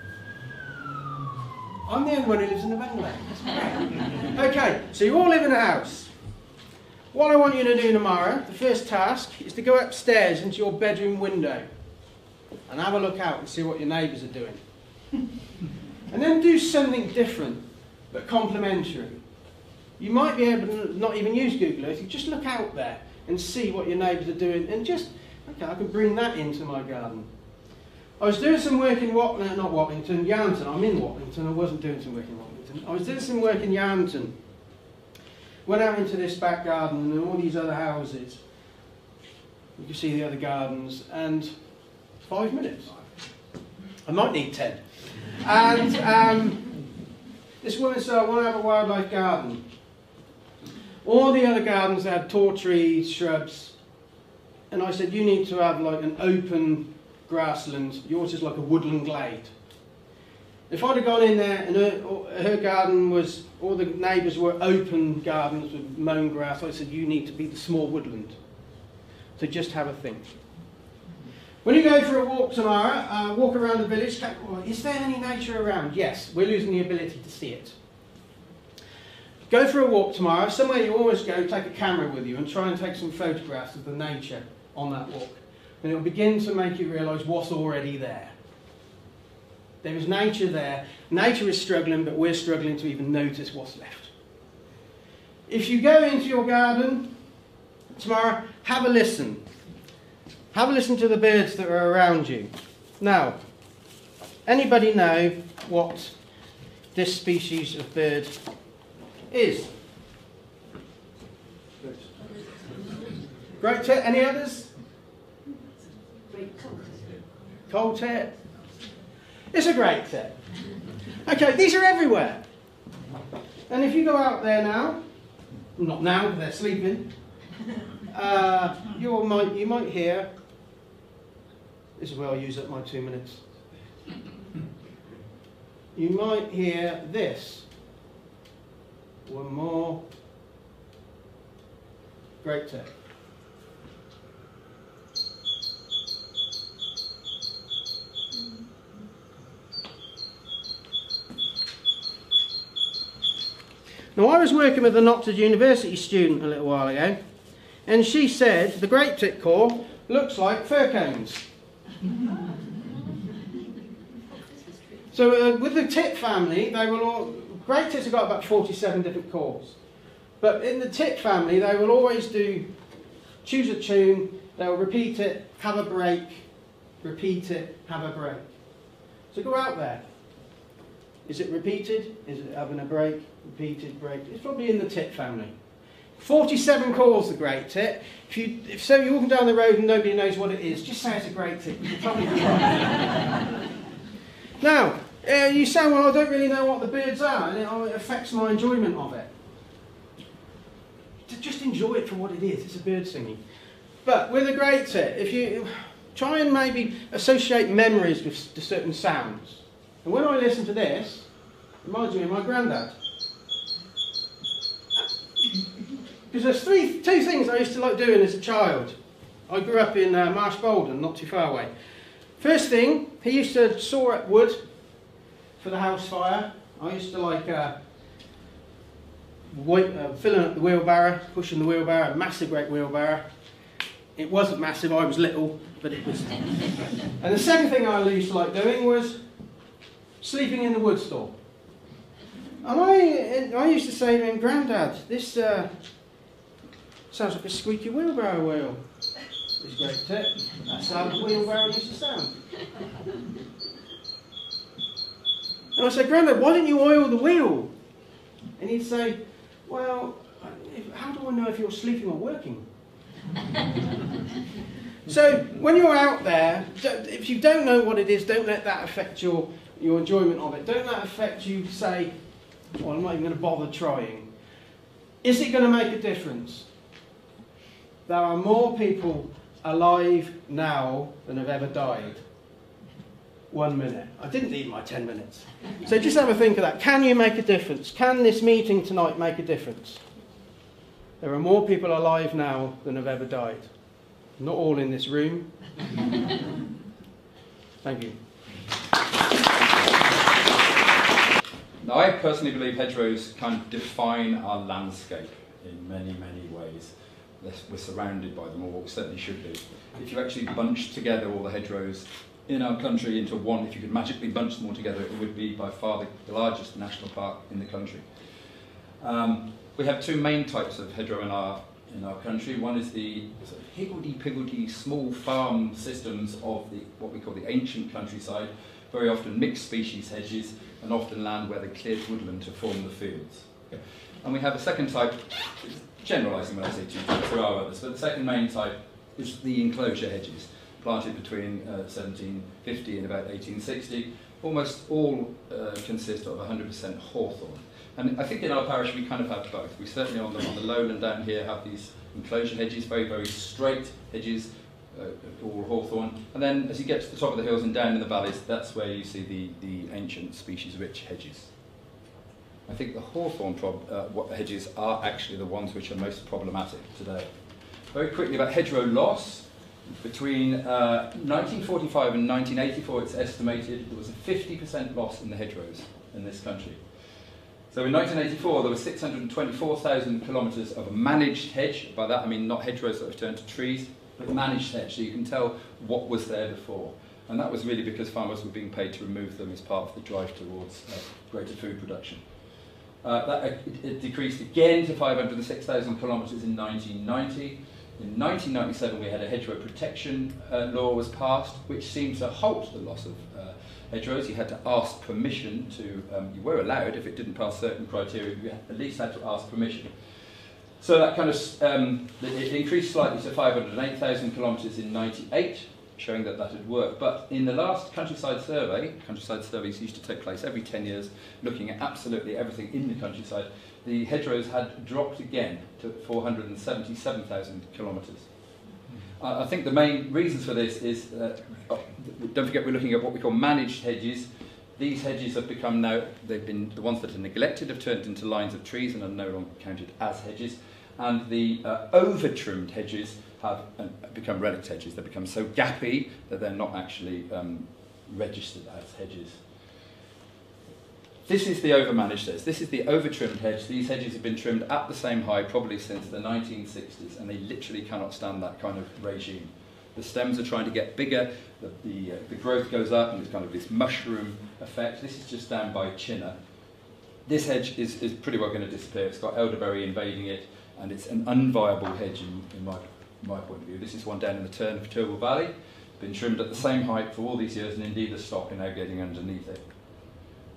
I'm the only one who lives in a bungalow. Okay, so you all live in a house. What I want you to do tomorrow, the first task, is to go upstairs into your bedroom window and have a look out and see what your neighbours are doing. And then do something different, but complementary. You might be able to not even use Google Earth, you just look out there and see what your neighbours are doing and just, okay, I can bring that into my garden. I was doing some work in Watlington, not Watlington, Yarnton. I'm in Watlington, I wasn't doing some work in Watlington. I was doing some work in Yarnton. Went out into this back garden and all these other houses. You can see the other gardens and 5 minutes. I might need 10. And this woman said, I want to have a wildlife garden. All the other gardens had tall trees, shrubs, and I said, you need to have like an open grassland, yours is like a woodland glade. If I'd have gone in there and her garden was, all the neighbours were open gardens with mown grass, I said, you need to be the small woodland. So just have a think. When you go for a walk tomorrow, walk around the village, is there any nature around? Yes, we're losing the ability to see it. Go for a walk tomorrow, somewhere you always go, take a camera with you and try and take some photographs of the nature on that walk. And it will begin to make you realise what's already there. There is nature there. Nature is struggling, but we're struggling to even notice what's left. If you go into your garden tomorrow, have a listen. Have a listen to the birds that are around you. Now, anybody know what this species of bird is? Great tit, any others? Coal tit. It's a great tit. Okay, these are everywhere. And if you go out there now, not now, they're sleeping, you might hear, this is where I'll use up my 2 minutes. You might hear this. One more. Great tit. Now, I was working with an Oxford University student a little while ago, and she said the great tit call looks like fir cones. So with the tit family, they will all, great tits have got about 47 different calls, but in the tit family they will always choose a tune, they'll repeat it, have a break, repeat it, have a break. So go out there. Is it repeated? Is it having a break? Repeated, break. It's probably in the tit family. 47 calls the great tit. If you're walking down the road and nobody knows what it is, just say it's a great tit. You'll probably be right. Now, you say, well, I don't really know what the birds are, and it affects my enjoyment of it. Just enjoy it for what it is. It's a bird singing. But with a great tit, if you try and maybe associate memories with certain sounds. And when I listen to this, it reminds me of my granddad. Because there's two things I used to like doing as a child. I grew up in Marsh Bolden, not too far away. First thing, he used to saw up wood for the house fire. I used to like filling up the wheelbarrow, pushing the wheelbarrow, a massive great wheelbarrow. It wasn't massive, I was little, but it was. And the second thing I used to like doing was sleeping in the wood store. And I used to say to him, Grandad, this sounds like a squeaky wheelbarrow wheel. It's great tit. That's how the wheelbarrow used to sound. And I said, Grandad, why didn't you oil the wheel? And he'd say, well, how do I know if you're sleeping or working? So when you're out there, if you don't know what it is, don't let that affect your enjoyment of it. Don't let it affect you say, well, I'm not even going to bother trying. Is it going to make a difference? There are more people alive now than have ever died. 1 minute. I didn't need my 10 minutes. So just have a think of that. Can you make a difference? Can this meeting tonight make a difference? There are more people alive now than have ever died. Not all in this room. Thank you. Now, I personally believe hedgerows kind of define our landscape in many, many ways. We're surrounded by them, or certainly should be. If you actually bunch together all the hedgerows in our country into one, if you could magically bunch them all together, it would be by far the largest national park in the country. We have two main types of hedgerow in our country. One is the sort of higgledy-piggledy small farm systems of what we call the ancient countryside, very often mixed species hedges, and often land where they cleared woodland to form the fields. Okay. And we have a second type, generalising when I say two types, there are others, but the second main type is the enclosure hedges, planted between 1750 and about 1860. Almost all consist of 100% hawthorn. And I think in our parish we kind of have both. We certainly on the lowland down here have these enclosure hedges, very, very straight hedges, all hawthorn, and then as you get to the top of the hills and down in the valleys, that's where you see the ancient species-rich hedges. I think the hawthorn hedges are actually the ones which are most problematic today. Very quickly about hedgerow loss. Between 1945 and 1984, it's estimated there was a 50% loss in the hedgerows in this country. So in 1984, there were 624,000 kilometres of managed hedge. By that I mean not hedgerows that have turned to trees, managed hedge, so you can tell what was there before. And that was really because farmers were being paid to remove them as part of the drive towards greater food production. It decreased again to 506,000 kilometres in 1990. In 1997, we had a hedgerow protection law was passed, which seemed to halt the loss of hedgerows. You had to ask permission to, you were allowed, if it didn't pass certain criteria, you at least had to ask permission. So that kind of, it increased slightly to 508,000 kilometres in 98, showing that that had worked. But in the last countryside survey, countryside surveys used to take place every 10 years, looking at absolutely everything in the countryside, the hedgerows had dropped again to 477,000 kilometres. I think the main reasons for this is, don't forget we're looking at what we call managed hedges. These hedges have become now, they've been, the ones that are neglected have turned into lines of trees and are no longer counted as hedges. And the over-trimmed hedges have become relict hedges. They become so gappy that they're not actually registered as hedges. This is the over-managed hedge. This is the over-trimmed hedge. These hedges have been trimmed at the same height probably since the 1960s, and they literally cannot stand that kind of regime. The stems are trying to get bigger, the growth goes up, and there's kind of this mushroom effect. This is just down by Chinner. This hedge is pretty well going to disappear. It's got elderberry invading it, and it's an unviable hedge in my point of view. This is one down in the turn of Turble Valley. It's been trimmed at the same height for all these years, and indeed the stock are now getting underneath it.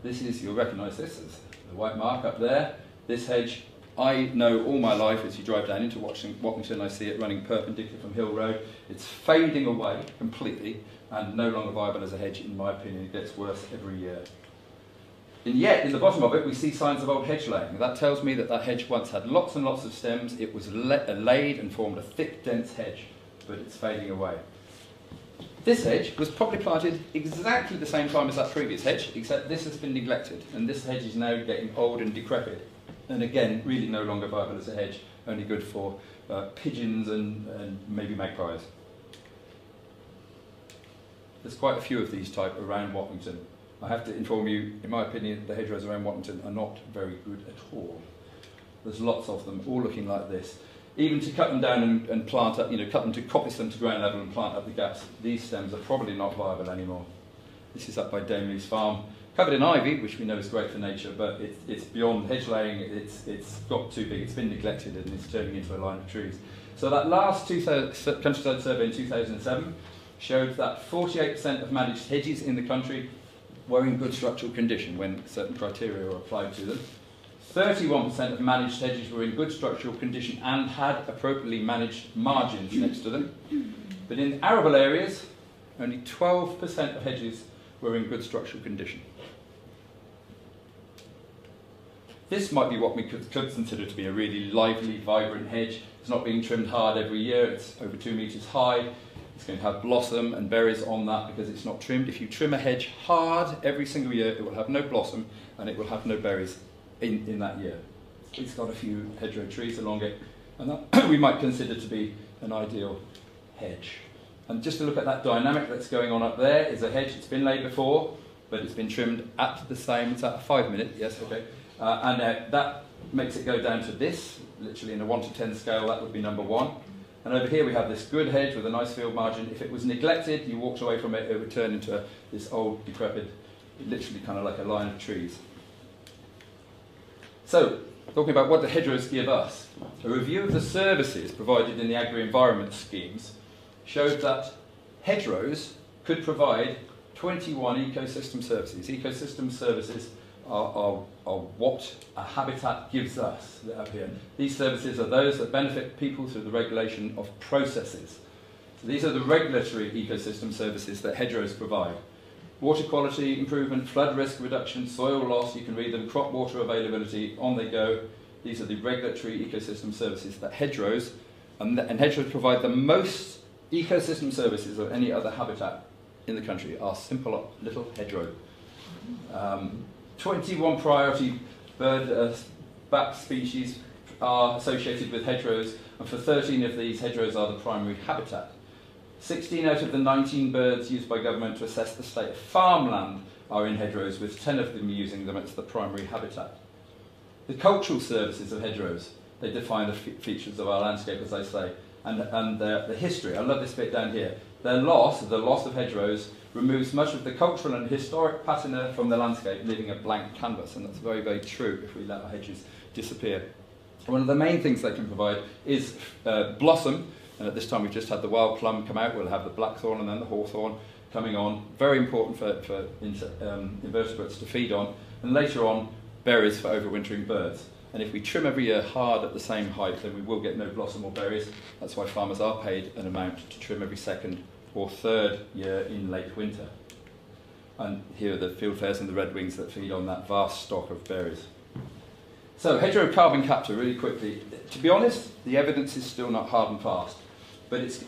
This is, you'll recognise this as the white mark up there. This hedge, I know all my life, as you drive down into Watlington, I see it running perpendicular from Hill Road. It's fading away completely and no longer viable as a hedge, in my opinion. It gets worse every year. And yet, in the bottom of it, we see signs of old hedge laying. That tells me that that hedge once had lots and lots of stems. It was laid and formed a thick, dense hedge, but it's fading away. This hedge was probably planted exactly the same time as that previous hedge, except this has been neglected, and this hedge is now getting old and decrepit. And again, really no longer viable as a hedge, only good for pigeons and maybe magpies. There's quite a few of these type around Watlington. I have to inform you, in my opinion, the hedgerows around Watlington are not very good at all. There's lots of them, all looking like this. Even to cut them down and plant up, you know, cut them to coppice them to ground level and plant up the gaps, these stems are probably not viable anymore. This is up by Dameley's farm. Covered in ivy, which we know is great for nature, but it's beyond hedge laying, it's got too big, it's been neglected and it's turning into a line of trees. So that last countryside survey in 2007 showed that 48% of managed hedges in the country were in good structural condition when certain criteria were applied to them. 31% of managed hedges were in good structural condition and had appropriately managed margins next to them. But in arable areas, only 12% of hedges were in good structural condition. This might be what we could consider to be a really lively, vibrant hedge. It's not being trimmed hard every year, it's over 2 metres high. It's going to have blossom and berries on that because it's not trimmed. If you trim a hedge hard every single year, it will have no blossom and it will have no berries in that year. It's got a few hedgerow trees along it, and that we might consider to be an ideal hedge. And just to look at that dynamic that's going on up there is a hedge that's been laid before, but it's been trimmed at the same, it's at a 5 minute, yes, okay. And that makes it go down to this, literally in a 1 to 10 scale, that would be number one. And over here we have this good hedge with a nice field margin. If it was neglected, you walked away from it, it would turn into this old, decrepit, literally kind of like a line of trees. So, talking about what the hedgerows give us, a review of the services provided in the agri-environment schemes showed that hedgerows could provide 21 ecosystem services. Ecosystem services are what a habitat gives us up here. These services are those that benefit people through the regulation of processes. So these are the regulatory ecosystem services that hedgerows provide. Water quality improvement, flood risk reduction, soil loss, you can read them, crop water availability, on they go. These are the regulatory ecosystem services that hedgerows, and hedgerows provide the most ecosystem services of any other habitat in the country. Our simple little hedgerow. 21 priority bird bat species are associated with hedgerows, and for 13 of these, hedgerows are the primary habitat. 16 out of the 19 birds used by government to assess the state of farmland are in hedgerows, with 10 of them using them as the primary habitat. The cultural services of hedgerows, they define the features of our landscape, as I say, and the history. I love this bit down here. The loss of hedgerows removes much of the cultural and historic patina from the landscape, leaving a blank canvas, and that's very, very true if we let our hedges disappear. One of the main things they can provide is blossom, and at this time we've just had the wild plum come out. We'll have the blackthorn and then the hawthorn coming on, very important for invertebrates to feed on, and later on berries for overwintering birds. And if we trim every year hard at the same height, then we will get no blossom or berries. That's why farmers are paid an amount to trim every second or third year in late winter. And here are the fieldfares and the redwings that feed on that vast stock of berries. So hedgerow carbon capture, really quickly. To be honest, the evidence is still not hard and fast, but it's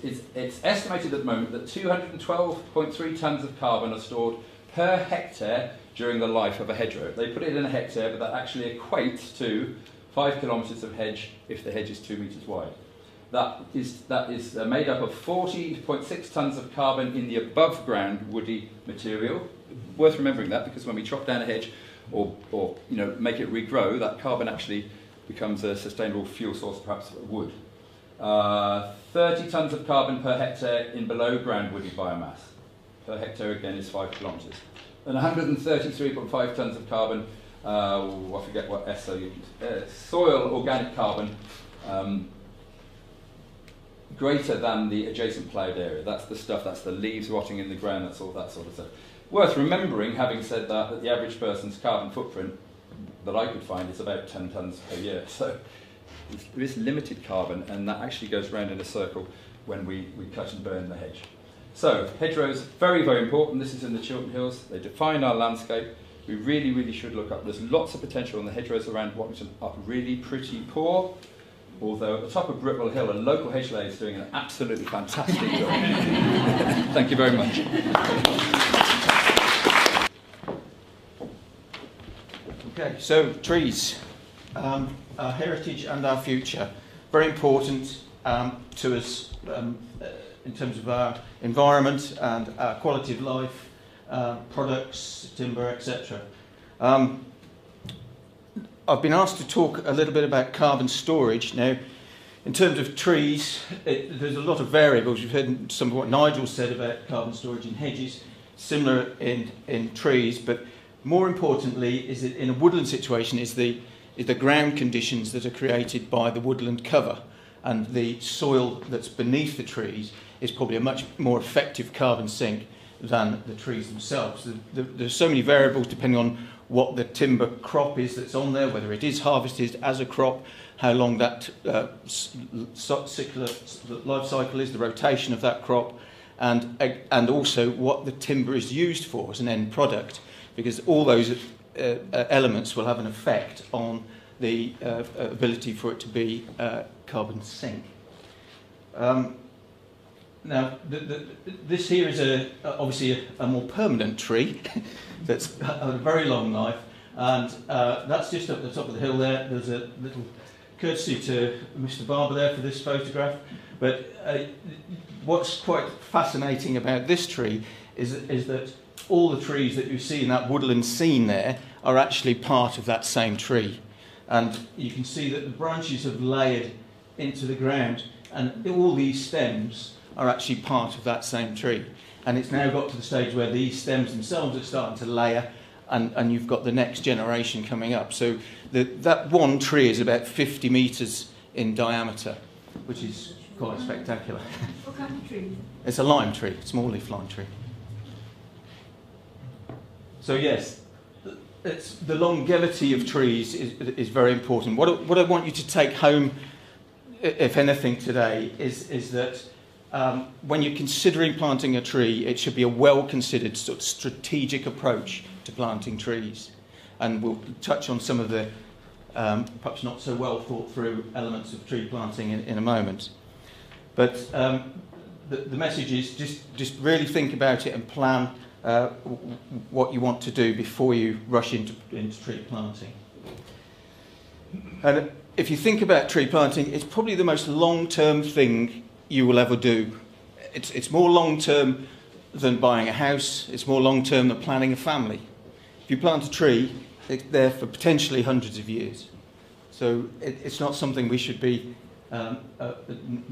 estimated at the moment that 212.3 tonnes of carbon are stored per hectare during the life of a hedgerow. They put it in a hectare, but that actually equates to 5 kilometres of hedge if the hedge is 2 metres wide. That is made up of 40.6 tonnes of carbon in the above ground woody material. Worth remembering that, because when we chop down a hedge or you know, make it regrow, that carbon actually becomes a sustainable fuel source, perhaps wood. 30 tonnes of carbon per hectare in below ground woody biomass. Per hectare again is 5 kilometres. And 133.5 tonnes of carbon, I forget what SO, soil organic carbon, greater than the adjacent ploughed area. That's the stuff, that's the leaves rotting in the ground, that's all that sort of stuff. Worth remembering, having said that, that the average person's carbon footprint that I could find is about 10 tonnes per year. So there is limited carbon, and that actually goes round in a circle when we cut and burn the hedge. So hedgerows, very, very important. This is in the Chiltern Hills. They define our landscape. We really, really should look up. There's lots of potential, and the hedgerows around Watlington are really pretty poor. Although at the top of Brightwell Hill, a local HLA is doing an absolutely fantastic job. Thank you very much. Okay, so trees, our heritage and our future, very important to us in terms of our environment and our quality of life, products, timber, etc. I've been asked to talk a little bit about carbon storage. Now, in terms of trees, there's a lot of variables. You've heard some of what Nigel said about carbon storage in hedges, similar in trees, but more importantly is that in a woodland situation is the ground conditions that are created by the woodland cover, and the soil that's beneath the trees is probably a much more effective carbon sink than the trees themselves. There's so many variables depending on what the timber crop is that's on there, whether it is harvested as a crop, how long that life cycle is, the rotation of that crop, and also what the timber is used for as an end product, because all those elements will have an effect on the ability for it to be carbon sink. Now, this here is obviously a more permanent tree that's had a very long life, and that's just up at the top of the hill there. There's a little courtesy to Mr. Barber there for this photograph, but what's quite fascinating about this tree is that all the trees that you see in that woodland scene there are actually part of that same tree, and you can see that the branches have layered into the ground, and all these stems are actually part of that same tree. And it's now got to the stage where these stems themselves are starting to layer, and you've got the next generation coming up. So that one tree is about 50 metres in diameter, which is quite spectacular. What kind of tree? It's a lime tree, small leaf lime tree. So yes, the longevity of trees is very important. What I want you to take home, if anything today, is that when you're considering planting a tree, it should be a well-considered sort of strategic approach to planting trees. And we'll touch on some of the perhaps not so well thought through elements of tree planting in a moment. But the message is just really think about it and plan what you want to do before you rush into tree planting. And if you think about tree planting, it's probably the most long-term thing you will ever do. It's more long-term than buying a house, it's more long-term than planning a family. If you plant a tree, it's there for potentially hundreds of years. So it's not something we should be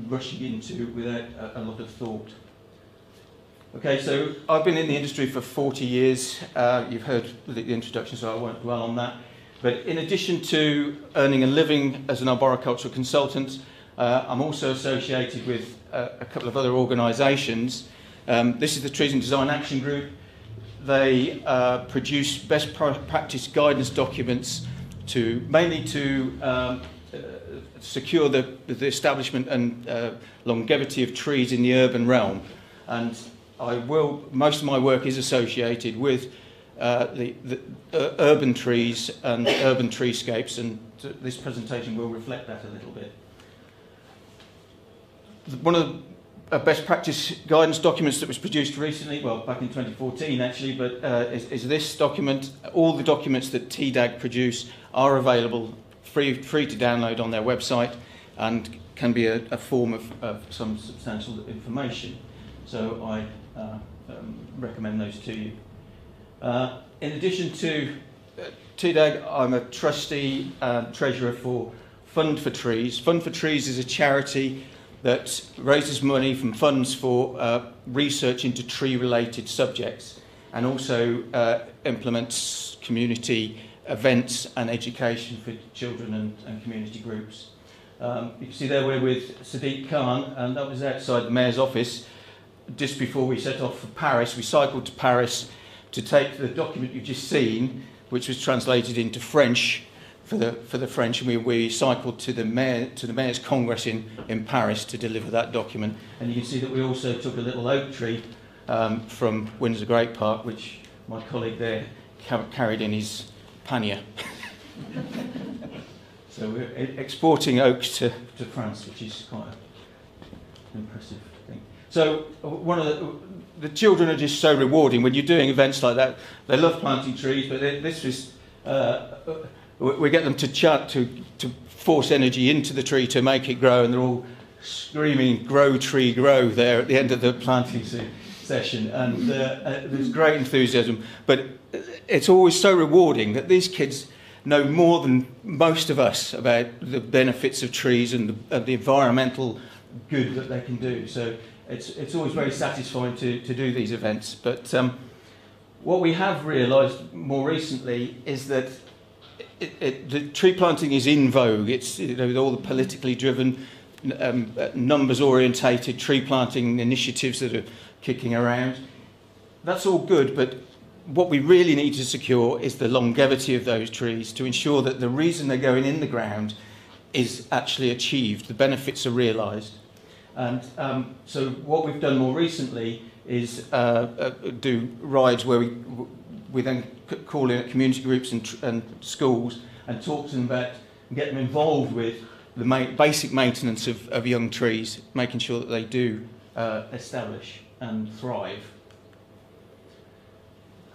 rushing into without a lot of thought. Okay, so I've been in the industry for 40 years. You've heard the introduction, so I won't dwell on that. But in addition to earning a living as an arboricultural consultant, I'm also associated with a couple of other organisations. This is the Trees and Design Action Group. They produce best practice guidance documents to mainly to secure the establishment and longevity of trees in the urban realm. And I will, most of my work is associated with the urban trees and urban treescapes, and this presentation will reflect that a little bit. One of the best practice guidance documents that was produced recently, well, back in 2014 actually, but is this document. All the documents that TDAG produce are available free to download on their website and can be a form of some substantial information. So I recommend those to you. In addition to TDAG, I'm a trustee and treasurer for Fund for Trees. Fund for Trees is a charity that raises money from funds for research into tree-related subjects, and also implements community events and education for children and community groups. You can see there we're with Sadiq Khan, and that was outside the Mayor's office just before we set off for Paris. We cycled to Paris to take the document you've just seen, which was translated into French, for the French, and we cycled to the Mayor's Congress in Paris to deliver that document. And you can see that we also took a little oak tree from Windsor Great Park, which my colleague there carried in his pannier. So we're exporting oaks to France, which is quite an impressive thing. So one of the children are just so rewarding when you're doing events like that. They love planting trees, but this is... we get them to chat, to force energy into the tree to make it grow, and they're all screaming, "Grow, tree, grow," there at the end of the planting session. And there's great enthusiasm. But it's always so rewarding that these kids know more than most of us about the benefits of trees and the environmental good that they can do. So it's always very satisfying to do these events. But what we have realised more recently is that the tree planting is in vogue. It's, you know, with all the politically driven, numbers-orientated tree planting initiatives that are kicking around. That's all good, but what we really need to secure is the longevity of those trees to ensure that the reason they're going in the ground is actually achieved, the benefits are realised. And so what we've done more recently is do rides where we then call in at community groups and schools and talk to them about, and get them involved with the basic maintenance of young trees, making sure that they do establish and thrive.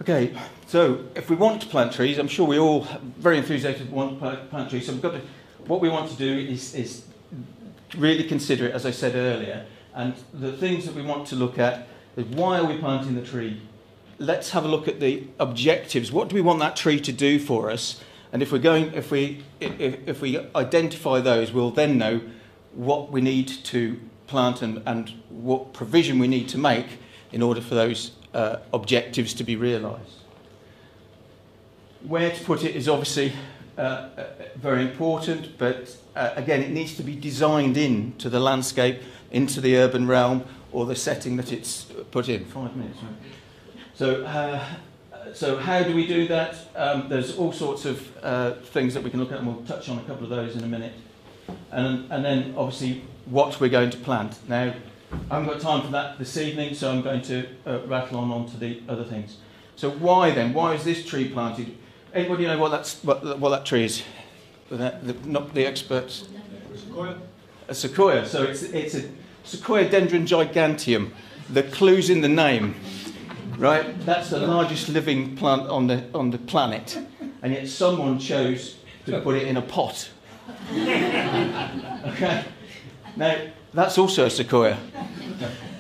Okay, so if we want to plant trees, I'm sure we all very enthusiastic want to plant trees. So we've got to, what we want to do is really consider it, as I said earlier, and the things that we want to look at is why are we planting the tree? Let's have a look at the objectives. What do we want that tree to do for us? And if we identify those, we'll then know what we need to plant and what provision we need to make in order for those objectives to be realised. Where to put it is obviously very important, but again, it needs to be designed into the landscape, into the urban realm, or the setting that it's put in. 5 minutes, right? So, so how do we do that? There's all sorts of things that we can look at, and we'll touch on a couple of those in a minute. And then, obviously, what we're going to plant. Now, I haven't got time for that this evening, so I'm going to rattle on to the other things. So why, then? Why is this tree planted? Anybody know what that tree is? Not the experts. Sequoia. A sequoia. So it's a Sequoia dendron giganteum. The clue's in the name. Right, that's the largest living plant on the planet, and yet someone chose to put it in a pot. Okay, now that's also a sequoia,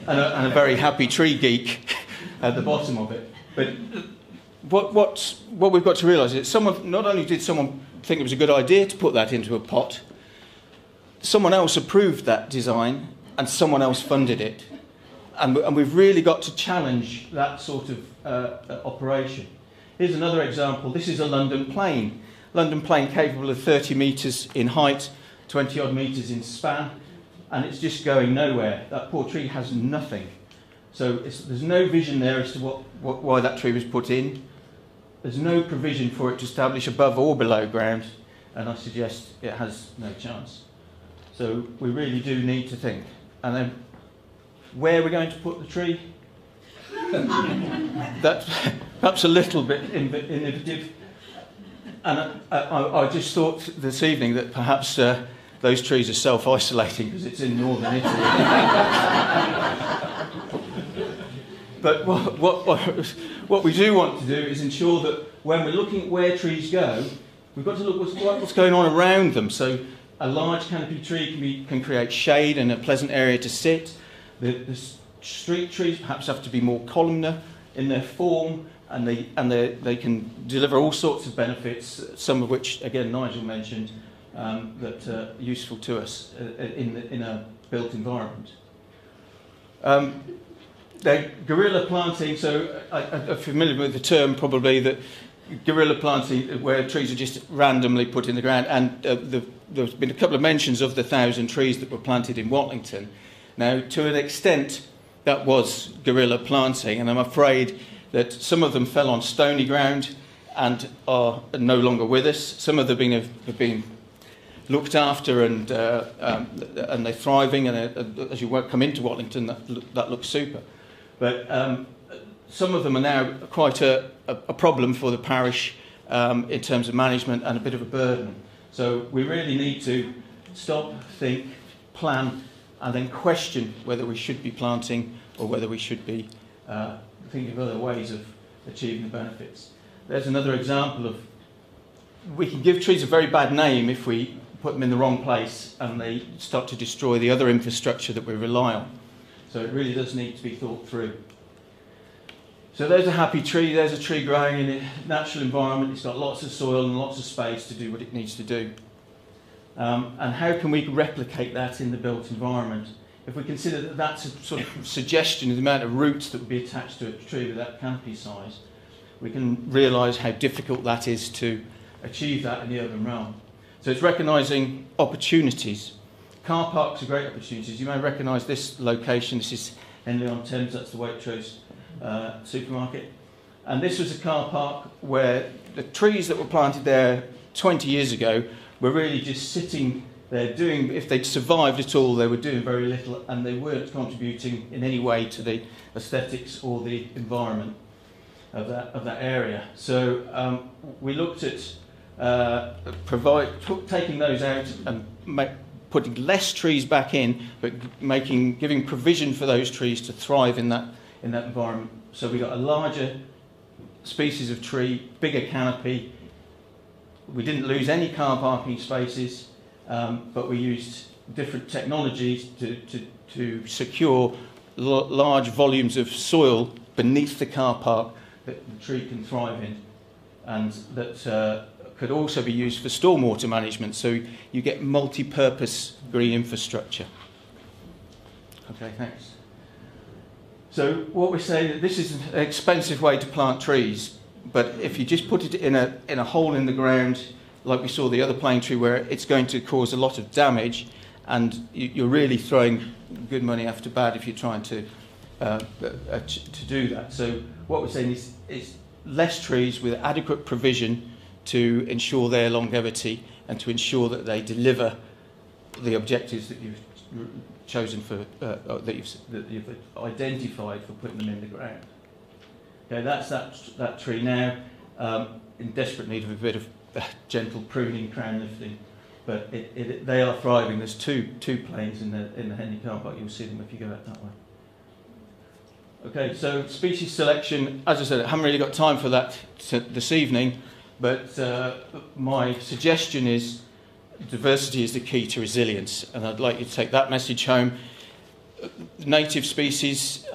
and a very happy tree geek at the bottom of it. But what we've got to realise is that someone, not only did someone think it was a good idea to put that into a pot, someone else approved that design, and someone else funded it. And we've really got to challenge that sort of operation. Here's another example. This is a London plane. London plane capable of 30 metres in height, 20 odd metres in span, and it's just going nowhere. That poor tree has nothing. So there's no vision there as to why that tree was put in. There's no provision for it to establish above or below ground, and I suggest it has no chance. So we really do need to think. And then where we're going to put the tree? That's perhaps a little bit innovative. And I just thought this evening that perhaps those trees are self-isolating because it's in northern Italy. But what we do want to do is ensure that when we're looking at where trees go, we've got to look what's going on around them. So a large canopy tree can create shade and a pleasant area to sit. The street trees perhaps have to be more columnar in their form, and they can deliver all sorts of benefits, some of which, again, Nigel mentioned, that are useful to us in a built environment. Guerrilla planting, so I'm familiar with the term probably, that guerrilla planting where trees are just randomly put in the ground, and there's been a couple of mentions of the 1,000 trees that were planted in Watlington. Now, to an extent, that was guerrilla planting, and I'm afraid that some of them fell on stony ground and are no longer with us. Some of them have been looked after, and they're thriving, and as you come into Watlington, that looks super. But some of them are now quite a problem for the parish in terms of management and a bit of a burden. So we really need to stop, think, plan, and then question whether we should be planting or whether we should be thinking of other ways of achieving the benefits. There's another example of, we can give trees a very bad name if we put them in the wrong place and they start to destroy the other infrastructure that we rely on. So it really does need to be thought through. So there's a happy tree, there's a tree growing in a natural environment, it's got lots of soil and lots of space to do what it needs to do. And how can we replicate that in the built environment? If we consider that that's a sort of suggestion of the amount of roots that would be attached to a tree with that canopy size, we can realise how difficult that is to achieve that in the urban realm. So it's recognising opportunities. Car parks are great opportunities. You may recognise this location. This is Henley-on-Thames, that's the Waitrose supermarket. And this was a car park where the trees that were planted there 20 years ago were really just sitting there doing, if they'd survived at all, they were doing very little, and they weren't contributing in any way to the aesthetics or the environment of that area. So we looked at taking those out and putting less trees back in, but giving provision for those trees to thrive in that environment. So we got a larger species of tree, bigger canopy. We didn't lose any car parking spaces, but we used different technologies to secure large volumes of soil beneath the car park that the tree can thrive in, and that could also be used for stormwater management, so you get multi-purpose green infrastructure. Okay, thanks. So what we say, that this is an expensive way to plant trees, but if you just put it in a hole in the ground, like we saw the other plane tree, where it's going to cause a lot of damage, and you're really throwing good money after bad if you're trying to do that. So what we're saying is less trees with adequate provision to ensure their longevity and to ensure that they deliver the objectives that you've chosen for that you've identified for putting them in the ground. Okay, that's that tree now, in desperate need of a bit of gentle pruning, crown lifting, but they are thriving. There's two planes in the Henley car park. You'll see them if you go out that way. Okay, so species selection. As I said, I haven't really got time for that this evening, but my suggestion is diversity is the key to resilience, and I'd like you to take that message home. Native species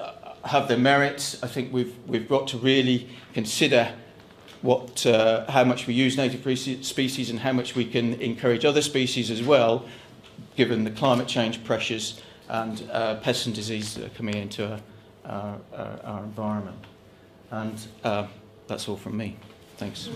have their merits. I think we've got to really consider how much we use native species and how much we can encourage other species as well, given the climate change pressures and pests and disease that are coming into our our environment. And that's all from me. Thanks.